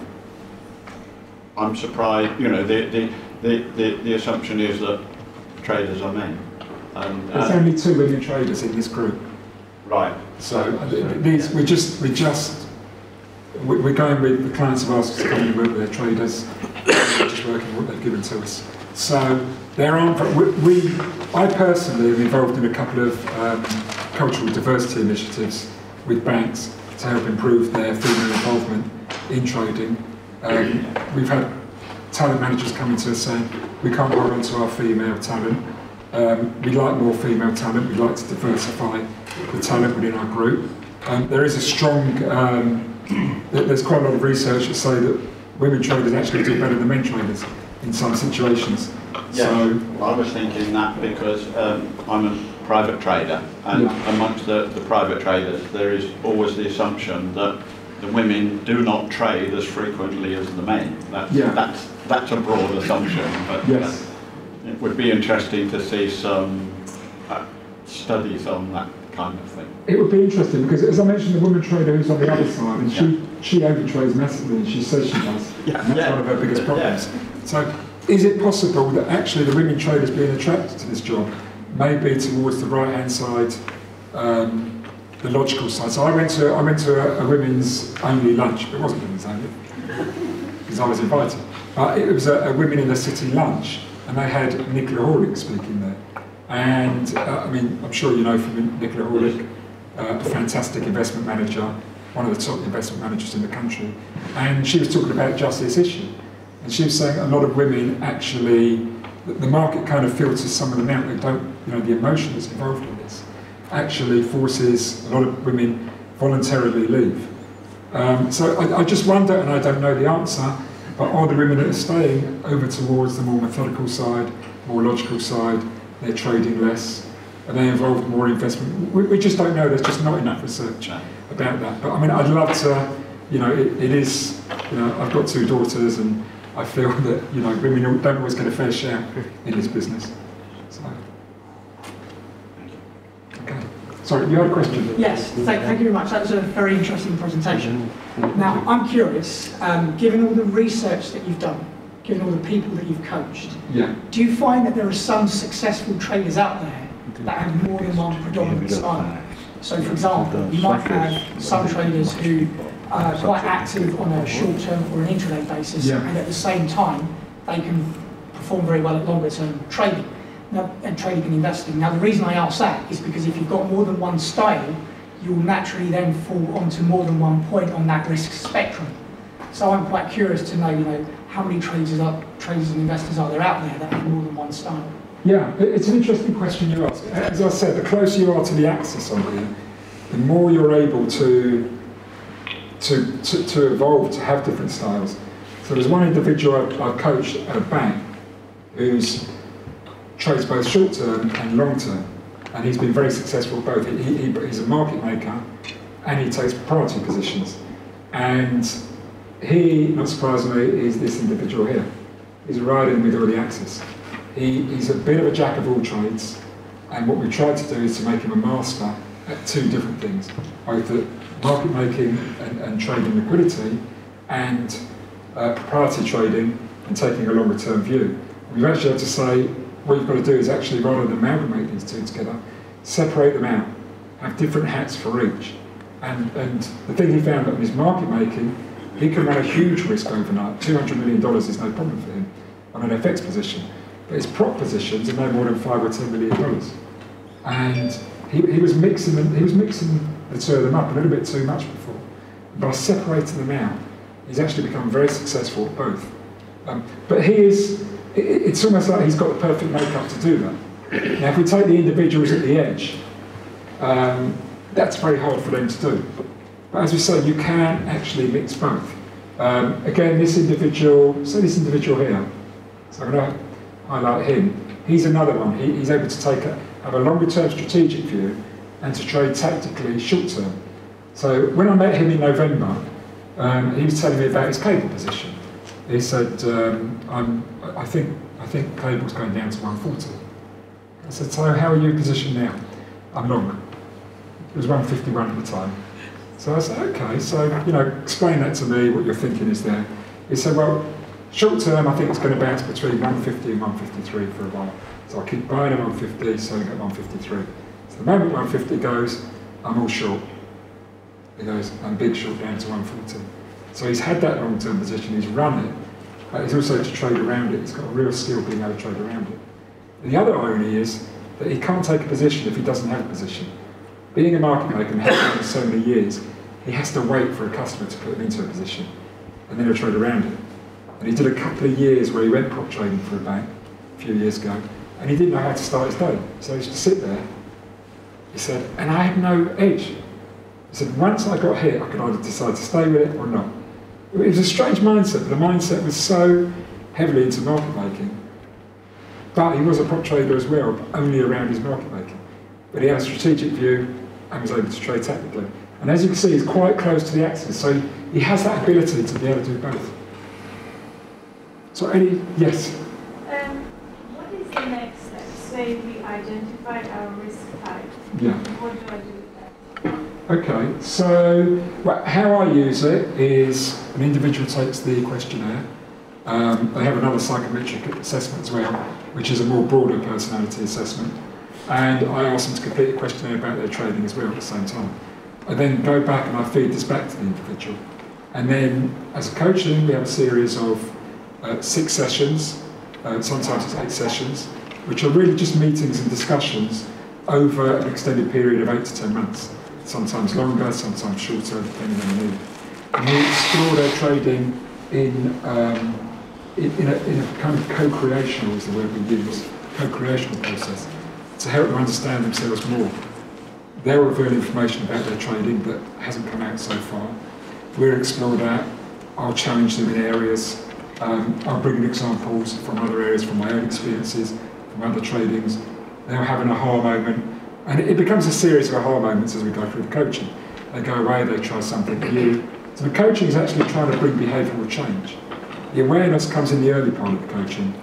I'm surprised, you know, the assumption is that traders are men. And, there's only 2 women traders in this group. Right. We're going with the clients of ours to come and work with their traders, we're just working what they've given to us. So there aren't, I personally am involved in a couple of cultural diversity initiatives with banks to help improve their female involvement in trading. We've had talent managers coming to us saying, we can't hold on to our female talent. We like more female talent, we like to diversify the talent within our group. There is a strong, there's quite a lot of research that say that women traders actually do better than men traders in some situations. Yeah, so, well, I was thinking that because I'm a private trader, and amongst the private traders there is always the assumption that the women do not trade as frequently as the men. That's a broad assumption. But yes. it would be interesting to see some studies on that kind of thing. It would be interesting because, as I mentioned, the woman trader who's on the other side, and she overtrades massively, and she says she does. And that's one of her biggest problems. So is it possible that actually the women traders being attracted to this job may be towards the right-hand side, the logical side? So I went to a women's only lunch, but it wasn't women's only, because I was invited. But it was a women in the city lunch, and they had Nicola Horlick speaking there. And I mean, I'm sure you know from Nicola Horlick, a fantastic investment manager, one of the top investment managers in the country. And she was talking about just this issue. And she was saying a lot of women actually, the market kind of filters some of them out. They don't, you know, the emotion that's involved in this actually forces a lot of women voluntarily leave. So I just wonder, and I don't know the answer, but are the women that are staying over towards the more methodical side, more logical side? They're trading less. Are they involved in more investment? We just don't know. There's just not enough research about that. But I mean, I'd love to, you know, it is, you know, I've got two daughters and I feel that, you know, women don't always get a fair share in this business. So, okay. Sorry, you had a question? Yes, thank you very much. That was a very interesting presentation. Now, I'm curious, given all the research that you've done, given all the people that you've coached, do you find that there are some successful traders out there that have more than one predominant style? So, for example, you might have some traders who are quite active on a short-term or an intraday basis, and at the same time, they can perform very well at longer-term trading and trading and investing. Now, the reason I ask that is because if you've got more than one style, you'll naturally then fall onto more than one point on that risk spectrum. So I'm quite curious to know, you know, how many traders and investors are there out there that have more than one style? Yeah, it's an interesting question you ask. As I said, the closer you are to the axis on here, the more you're able to evolve, to have different styles. So there's one individual I coached at a bank who trades both short-term and long-term, and he's been very successful at both. He's a market maker, and he takes proprietary positions. And he, not surprisingly, is this individual here. He's right in the middle of the axis. He's a bit of a jack of all trades, and what we tried to do is to make him a master at two different things, both at market making and trading liquidity, and proprietary trading and taking a longer term view. We've actually had to say, what you've got to do is actually, rather than amalgamate these two together, separate them out, have different hats for each. And the thing he found that in his market making, he can run a huge risk overnight. $200 million is no problem for him on an FX position. But his prop positions are no more than $5 or $10 million. And he was mixing the two of them up a little bit too much before. By separating them out, he's actually become very successful at both. But it's almost like he's got the perfect makeup to do that. Now, if we take the individuals at the edge, that's very hard for them to do. But as we say, you can actually mix both. Again, this individual here, so I'm going to highlight him. He's another one. He's able to have a longer term strategic view and to trade tactically short term. So when I met him in November, he was telling me about his cable position. He said, I think cable's going down to 140. I said, so how are you positioned now? I'm long. It was 151 at the time. So I said, okay, so, you know, explain that to me, what your thinking is there. He said, well, short term, I think it's going to bounce between 150 and 153 for a while. So I keep buying at 150, selling at 153. So the moment 150 goes, I'm all short. He goes, I'm big short down to 140. So he's had that long term position, he's run it, but he's also to trade around it. He's got a real skill being able to trade around it. And the other irony is that he can't take a position if he doesn't have a position. Being a market maker and having it for so many years, he has to wait for a customer to put him into a position, and then he'll trade around it. And he did a couple of years where he went prop trading for a bank a few years ago, and he didn't know how to start his day. So he used to sit there, he said, and I had no edge. He said, once I got here, I could either decide to stay with it or not. It was a strange mindset, but the mindset was so heavily into market making. But he was a prop trader as well, but only around his market making. But he had a strategic view, and was able to trade tactically. And as you can see, he's quite close to the axis, so he has that ability to be able to do both. So yes? What is the next step? Say we identified our risk type. Yeah. What do I do with that? Okay, so how I use it is an individual takes the questionnaire. They have another psychometric assessment as well, which is a more broader personality assessment. And I ask them to complete a questionnaire about their trading as well at the same time. I then go back and I feed this back to the individual. And then as a coaching, we have a series of 6 sessions, sometimes it's 8 sessions, which are really just meetings and discussions over an extended period of 8 to 10 months, sometimes longer, sometimes shorter, depending on the need. And we explore their trading in a kind of co-creational, is the word we use, co-creational process, to help them understand themselves more. They'll reveal information about their trading that hasn't come out so far. We'll explore that. I'll challenge them in areas. I'll bring in examples from other areas, from my own experiences, from other tradings. They'll have an aha moment. And it becomes a series of aha moments as we go through the coaching. They go away, they try something new. So the coaching is actually trying to bring behavioural change. The awareness comes in the early part of the coaching.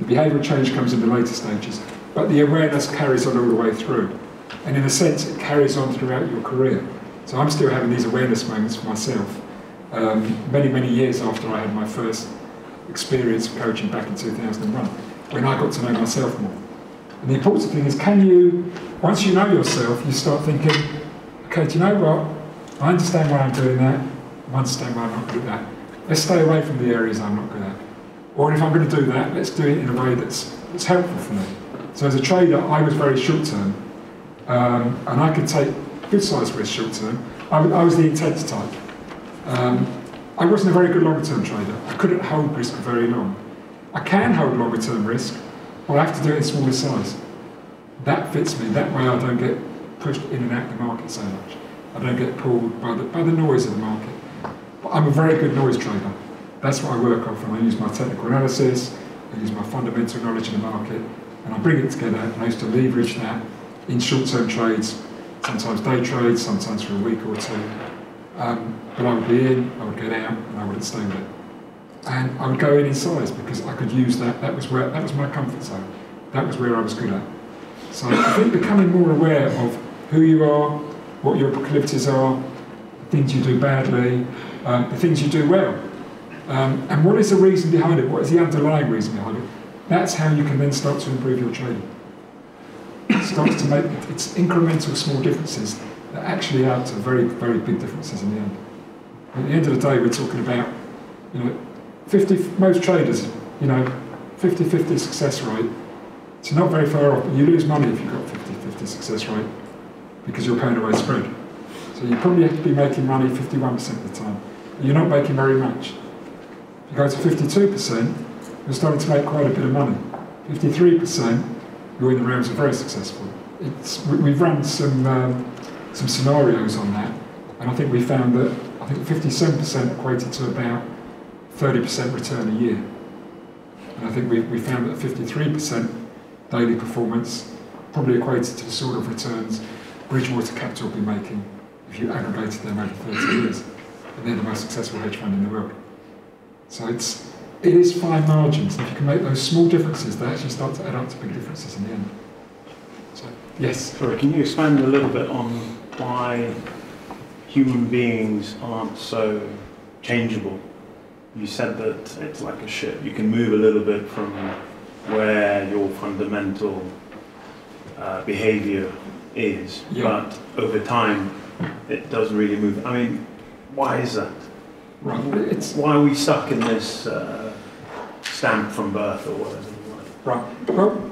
The behavioural change comes in the later stages. But the awareness carries on all the way through. And in a sense, it carries on throughout your career. So I'm still having these awareness moments for myself. Many, many years after I had my first experience of coaching back in 2001, when I got to know myself more. And the important thing is, can you, once you know yourself, you start thinking, okay, do you know what? I understand why I'm doing that. I understand why I'm not good at that. Let's stay away from the areas I'm not good at. Or if I'm going to do that, let's do it in a way that's helpful for me. So as a trader, I was very short-term, and I could take good-sized risks short-term. I was the intense type. I wasn't a very good long-term trader. I couldn't hold risk for very long. I can hold longer-term risk, but I have to do it in smaller size. That fits me. That way I don't get pushed in and out of the market so much. I don't get pulled by the noise of the market. But I'm a very good noise trader. That's what I work on from. I use my technical analysis, I use my fundamental knowledge of the market, and I bring it together, and I used to leverage that in short-term trades, sometimes day trades, sometimes for a week or two. But I would be in, I would get out, and I wouldn't stay with it. And I would go in size because I could use that. That was my comfort zone. That was where I was good at. So I think becoming more aware of who you are, what your proclivities are, the things you do badly, the things you do well, and what is the reason behind it? What is the underlying reason behind it? That's how you can then start to improve your trading. It starts to make it's incremental small differences that actually add to very, very big differences in the end. At the end of the day, we're talking about, you know, most traders, you know, 50-50 success rate. It's not very far off, but you lose money if you've got 50-50 success rate because you're paying away spread. So you probably have to be making money 51% of the time. You're not making very much. If you go to 52%, you're starting to make quite a bit of money. 53%, you're in the realms of very successful. We've run some scenarios on that, and I think we found that 57% equated to about 30% return a year. And I think we found that 53% daily performance probably equated to the sort of returns Bridgewater Capital would be making if you aggregated them over 30 years. And they're the most successful hedge fund in the world. So it is fine margins. If you can make those small differences, they actually start to add up to big differences in the end. So, yes? Sorry, can you expand a little bit on why human beings aren't so changeable? You said that it's like a ship. You can move a little bit from where your fundamental behaviour is, yeah, but over time it doesn't really move. I mean, why is that? Right. Why are we stuck in this stamp from birth or whatever? Right. Well,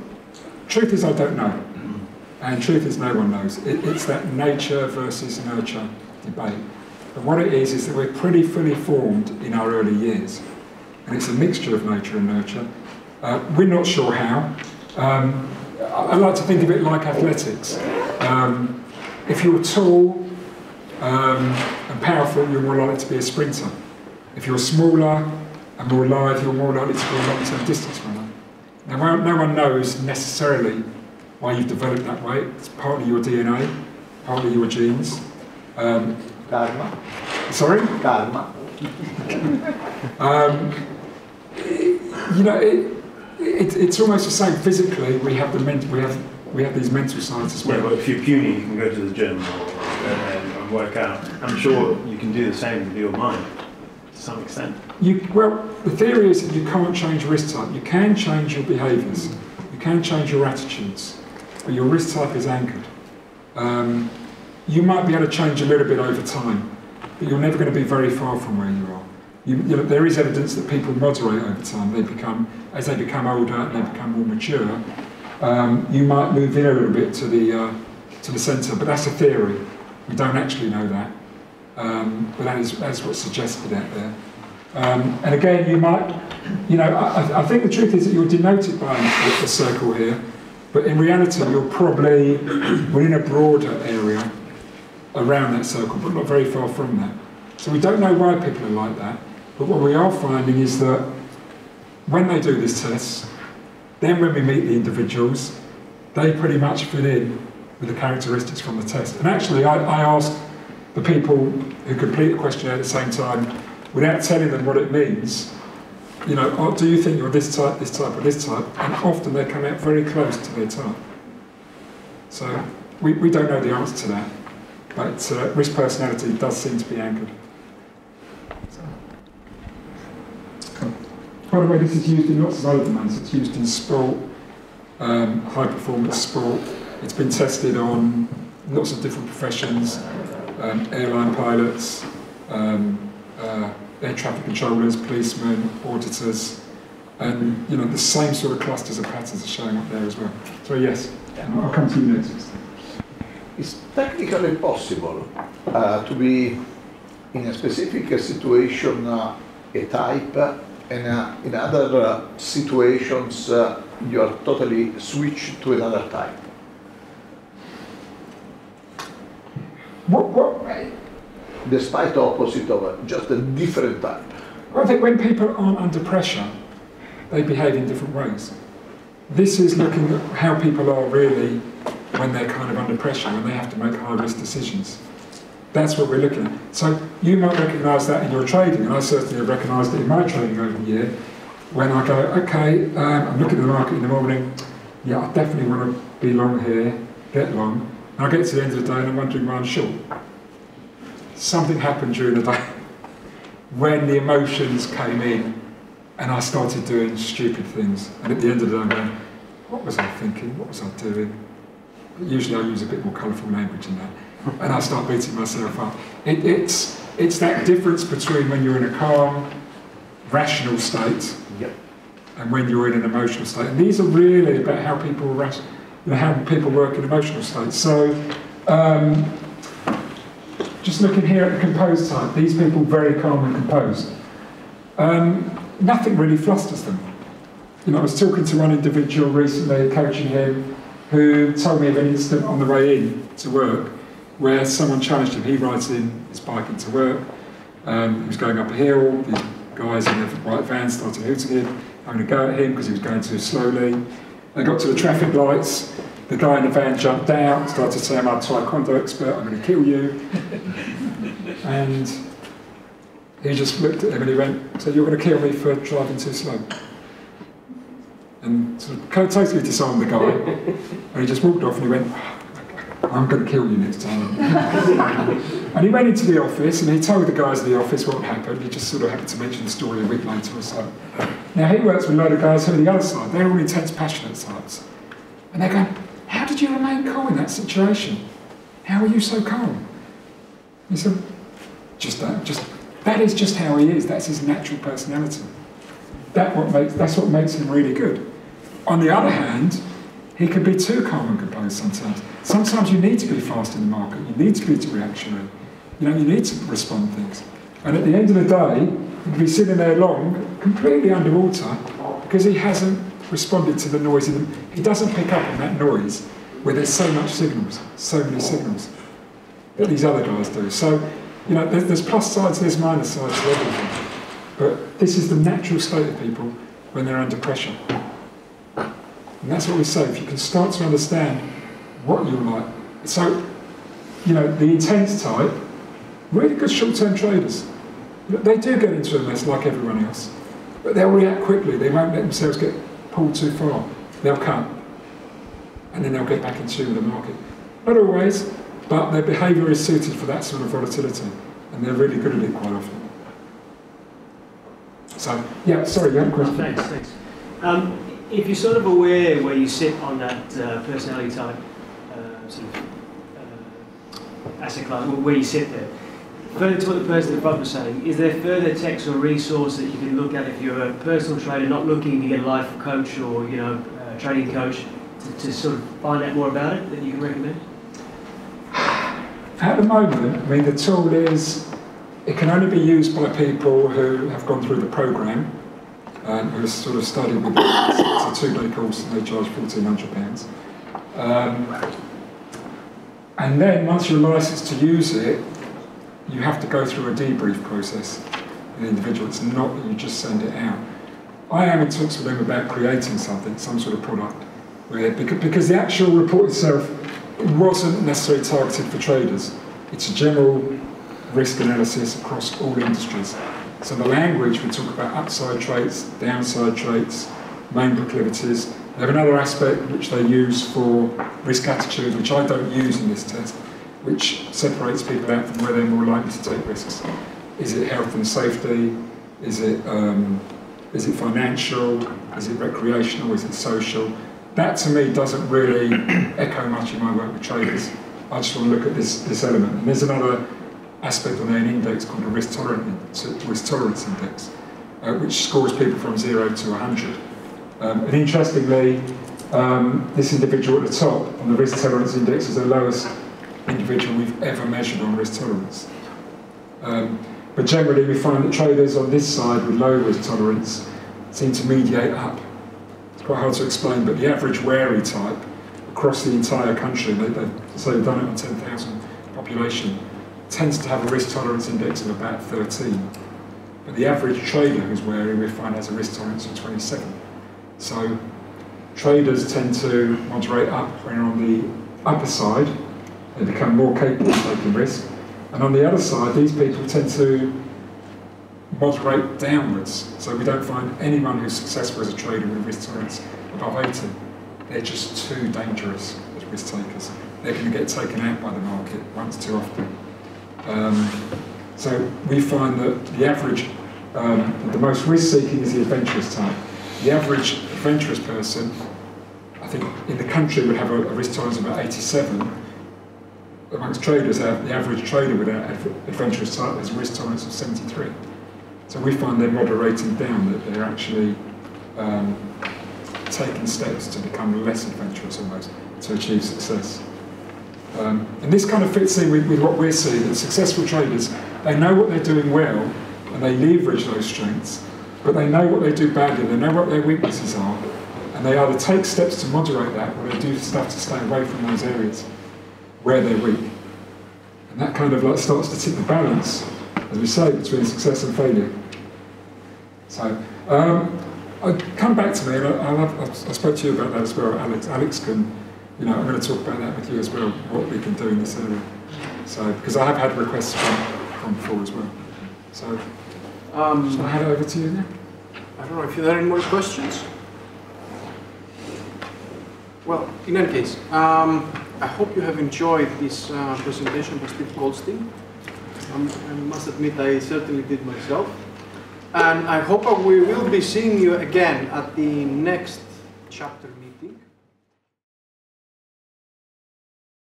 truth is I don't know. Mm. And truth is no one knows. It's that nature versus nurture debate. And what it is that we're pretty fully formed in our early years. And it's a mixture of nature and nurture. We're not sure how. I like to think of it like athletics. If you're tall and powerful, you're more likely to be a sprinter. If you're smaller and more lithe, you're more likely to be a long-term distance runner. Now, no one knows necessarily why you've developed that way. It's partly your DNA, partly your genes. Karma. Sorry? Karma. You know, it's almost the same physically. We have the we have these mental sides as well. Yeah, but if you're puny, you can go to the gym and work out. I'm sure you can do the same with your mind to some extent. Well, the theory is that you can't change risk type. You can change your behaviours. You can change your attitudes, but your risk type is anchored. You might be able to change a little bit over time, but you're never going to be very far from where you are. You know, there is evidence that people moderate over time. They become, as they become older and they become more mature, you might move in a little bit to the centre, but that's a theory. We don't actually know that, but that's what's suggested out there. And again, you might, I think the truth is that you're denoted by a circle here, but in reality, you're probably within a broader area around that circle, but not very far from that. So we don't know why people are like that, but what we are finding is that when they do this test, then when we meet the individuals, they pretty much fit in with the characteristics from the test. And actually, I asked the people who complete the questionnaire at the same time, without telling them what it means, you know, oh, do you think you're this type, or this type? And often they come out very close to their type. So we don't know the answer to that, but risk personality does seem to be anchored. By the way, this is used in lots of other domains. It's used in sport, high-performance sport. It's been tested on lots of different professions, airline pilots, air traffic controllers, policemen, auditors, and the same sort of clusters of patterns are showing up there as well. So yes, I'll come to you next. It's technically possible to be in a specific situation a type, and in other situations you are totally switched to another type. What? Despite the opposite of it, just a different type. Well, I think when people aren't under pressure, they behave in different ways. This is looking at how people are really when they're kind of under pressure, when they have to make high-risk decisions. That's what we're looking at. So you might recognise that in your trading, and I certainly have recognised it in my trading over the year, when I go, okay, I'm looking at the market in the morning, yeah, I definitely want to be long here, get long, and I get to the end of the day and I'm wondering why I'm short. Something happened during the day when the emotions came in and I started doing stupid things. And at the end of the day I'm going, what was I thinking, what was I doing? Usually I use a bit more colourful language than that, and I start beating myself up. It's that difference between when you're in a calm, rational state, yep, and when you're in an emotional state. And these are really about how people work in emotional states. So, just looking here at the composed type, these people very calm and composed. Nothing really flusters them. I was talking to one individual recently, coaching him, who told me of an incident on the way in to work where someone challenged him. He rides in his bike into work, he was going up a hill, these guys in the white van started hooting him, having a go at him because he was going too slowly. They got to the traffic lights, the guy in the van jumped out, started saying, I'm a taekwondo expert, I'm going to kill you. And he just looked at him and he went, so you're going to kill me for driving too slow? And sort of totally disarmed the guy, and he just walked off and he went, I'm going to kill you next time. And he went into the office and he told the guys in the office what happened. He just sort of happened to mention the story a week later or so. Now he works with a load of guys who are on the other side. They're all intense, passionate types. And they're going, how did you remain calm in that situation? How are you so calm? He said, that is just how he is. That's his natural personality. That's what makes him really good. On the other hand, he can be too calm and composed sometimes. Sometimes you need to be fast in the market. You need to be reactionary. You need to respond to things. And at the end of the day, he can be sitting there long, completely underwater, because he hasn't responded to the noise. He doesn't pick up on that noise where there's so much signals, so many signals, that these other guys do. So, there's plus sides, there's minus sides to everything. But this is the natural state of people when they're under pressure. And that's what we say, if you can start to understand what you're like. So, the intense type, really good short-term traders. They do get into a mess like everyone else, but they'll react quickly. They won't let themselves get pull too far. They'll cut, and then they'll get back in tune with the market. Not always, but their behaviour is suited for that sort of volatility, and they're really good at it quite often. So, yeah, sorry, you had a question. Thanks. If you're sort of aware where you sit on that personality type asset class, or where you sit there, further to what the person above was saying, is there further text or resource that you can look at if you're a personal trader not looking to get a life coach or a trading coach to sort of find out more about it that you can recommend? At the moment, I mean, the tool is, it can only be used by people who have gone through the program and who sort of studied with it. It's a 2-day course and they charge £1,400. And then once you're licensed to use it, you have to go through a debrief process with the individual. It's not that you just send it out. I am in talks with them about creating something, some sort of product, because the actual report itself, it wasn't necessarily targeted for traders. It's a general risk analysis across all industries. So the language, we talk about upside traits, downside traits, main proclivities. They have another aspect which they use for risk attitude, which I don't use in this test, which separates people out from where they're more likely to take risks. Is it health and safety? Is it financial? Is it recreational? Is it social? That to me doesn't really echo much in my work with traders. I just want to look at this element. And there's another aspect on an index called a risk tolerance index, which scores people from 0 to 100. And interestingly, this individual at the top on the risk tolerance index is the lowest individual we've ever measured on risk tolerance. But generally we find that traders on this side with low risk tolerance seem to mediate up. It's quite hard to explain, but the average wary type across the entire country, they've so done it on 10,000 population, tends to have a risk tolerance index of about 13. But the average trader who's wary we find has a risk tolerance of 27. So traders tend to moderate up when they're on the upper side. They become more capable of taking risk. And on the other side, these people tend to moderate downwards. So we don't find anyone who's successful as a trader with risk tolerance above 80. They're just too dangerous as risk takers. They're going to get taken out by the market once too often. So we find that the average, the most risk-seeking is the adventurous type. The average adventurous person, I think in the country, would have a risk tolerance of about 87. Amongst traders, the average trader with our adventurous type has a risk tolerance of 73. So we find they're moderating down, that they're actually taking steps to become less adventurous almost, to achieve success. And this kind of fits in with what we're seeing, that successful traders, they know what they're doing well, and they leverage those strengths, but they know what they do badly, they know what their weaknesses are, and they either take steps to moderate that, or they do stuff to stay away from those areas where they're weak. And that kind of like starts to tip the balance, as we say, between success and failure. So, come back to me, and I spoke to you about that as well, Alex. Alex can, I'm going to talk about that with you as well, what we can do in this area. So, because I have had requests from before as well. So, shall I hand it over to you now? I don't know if you have any more questions. Well, in any case, I hope you have enjoyed this presentation by Steve Goldstein. I must admit I certainly did myself. And I hope we will be seeing you again at the next chapter meeting.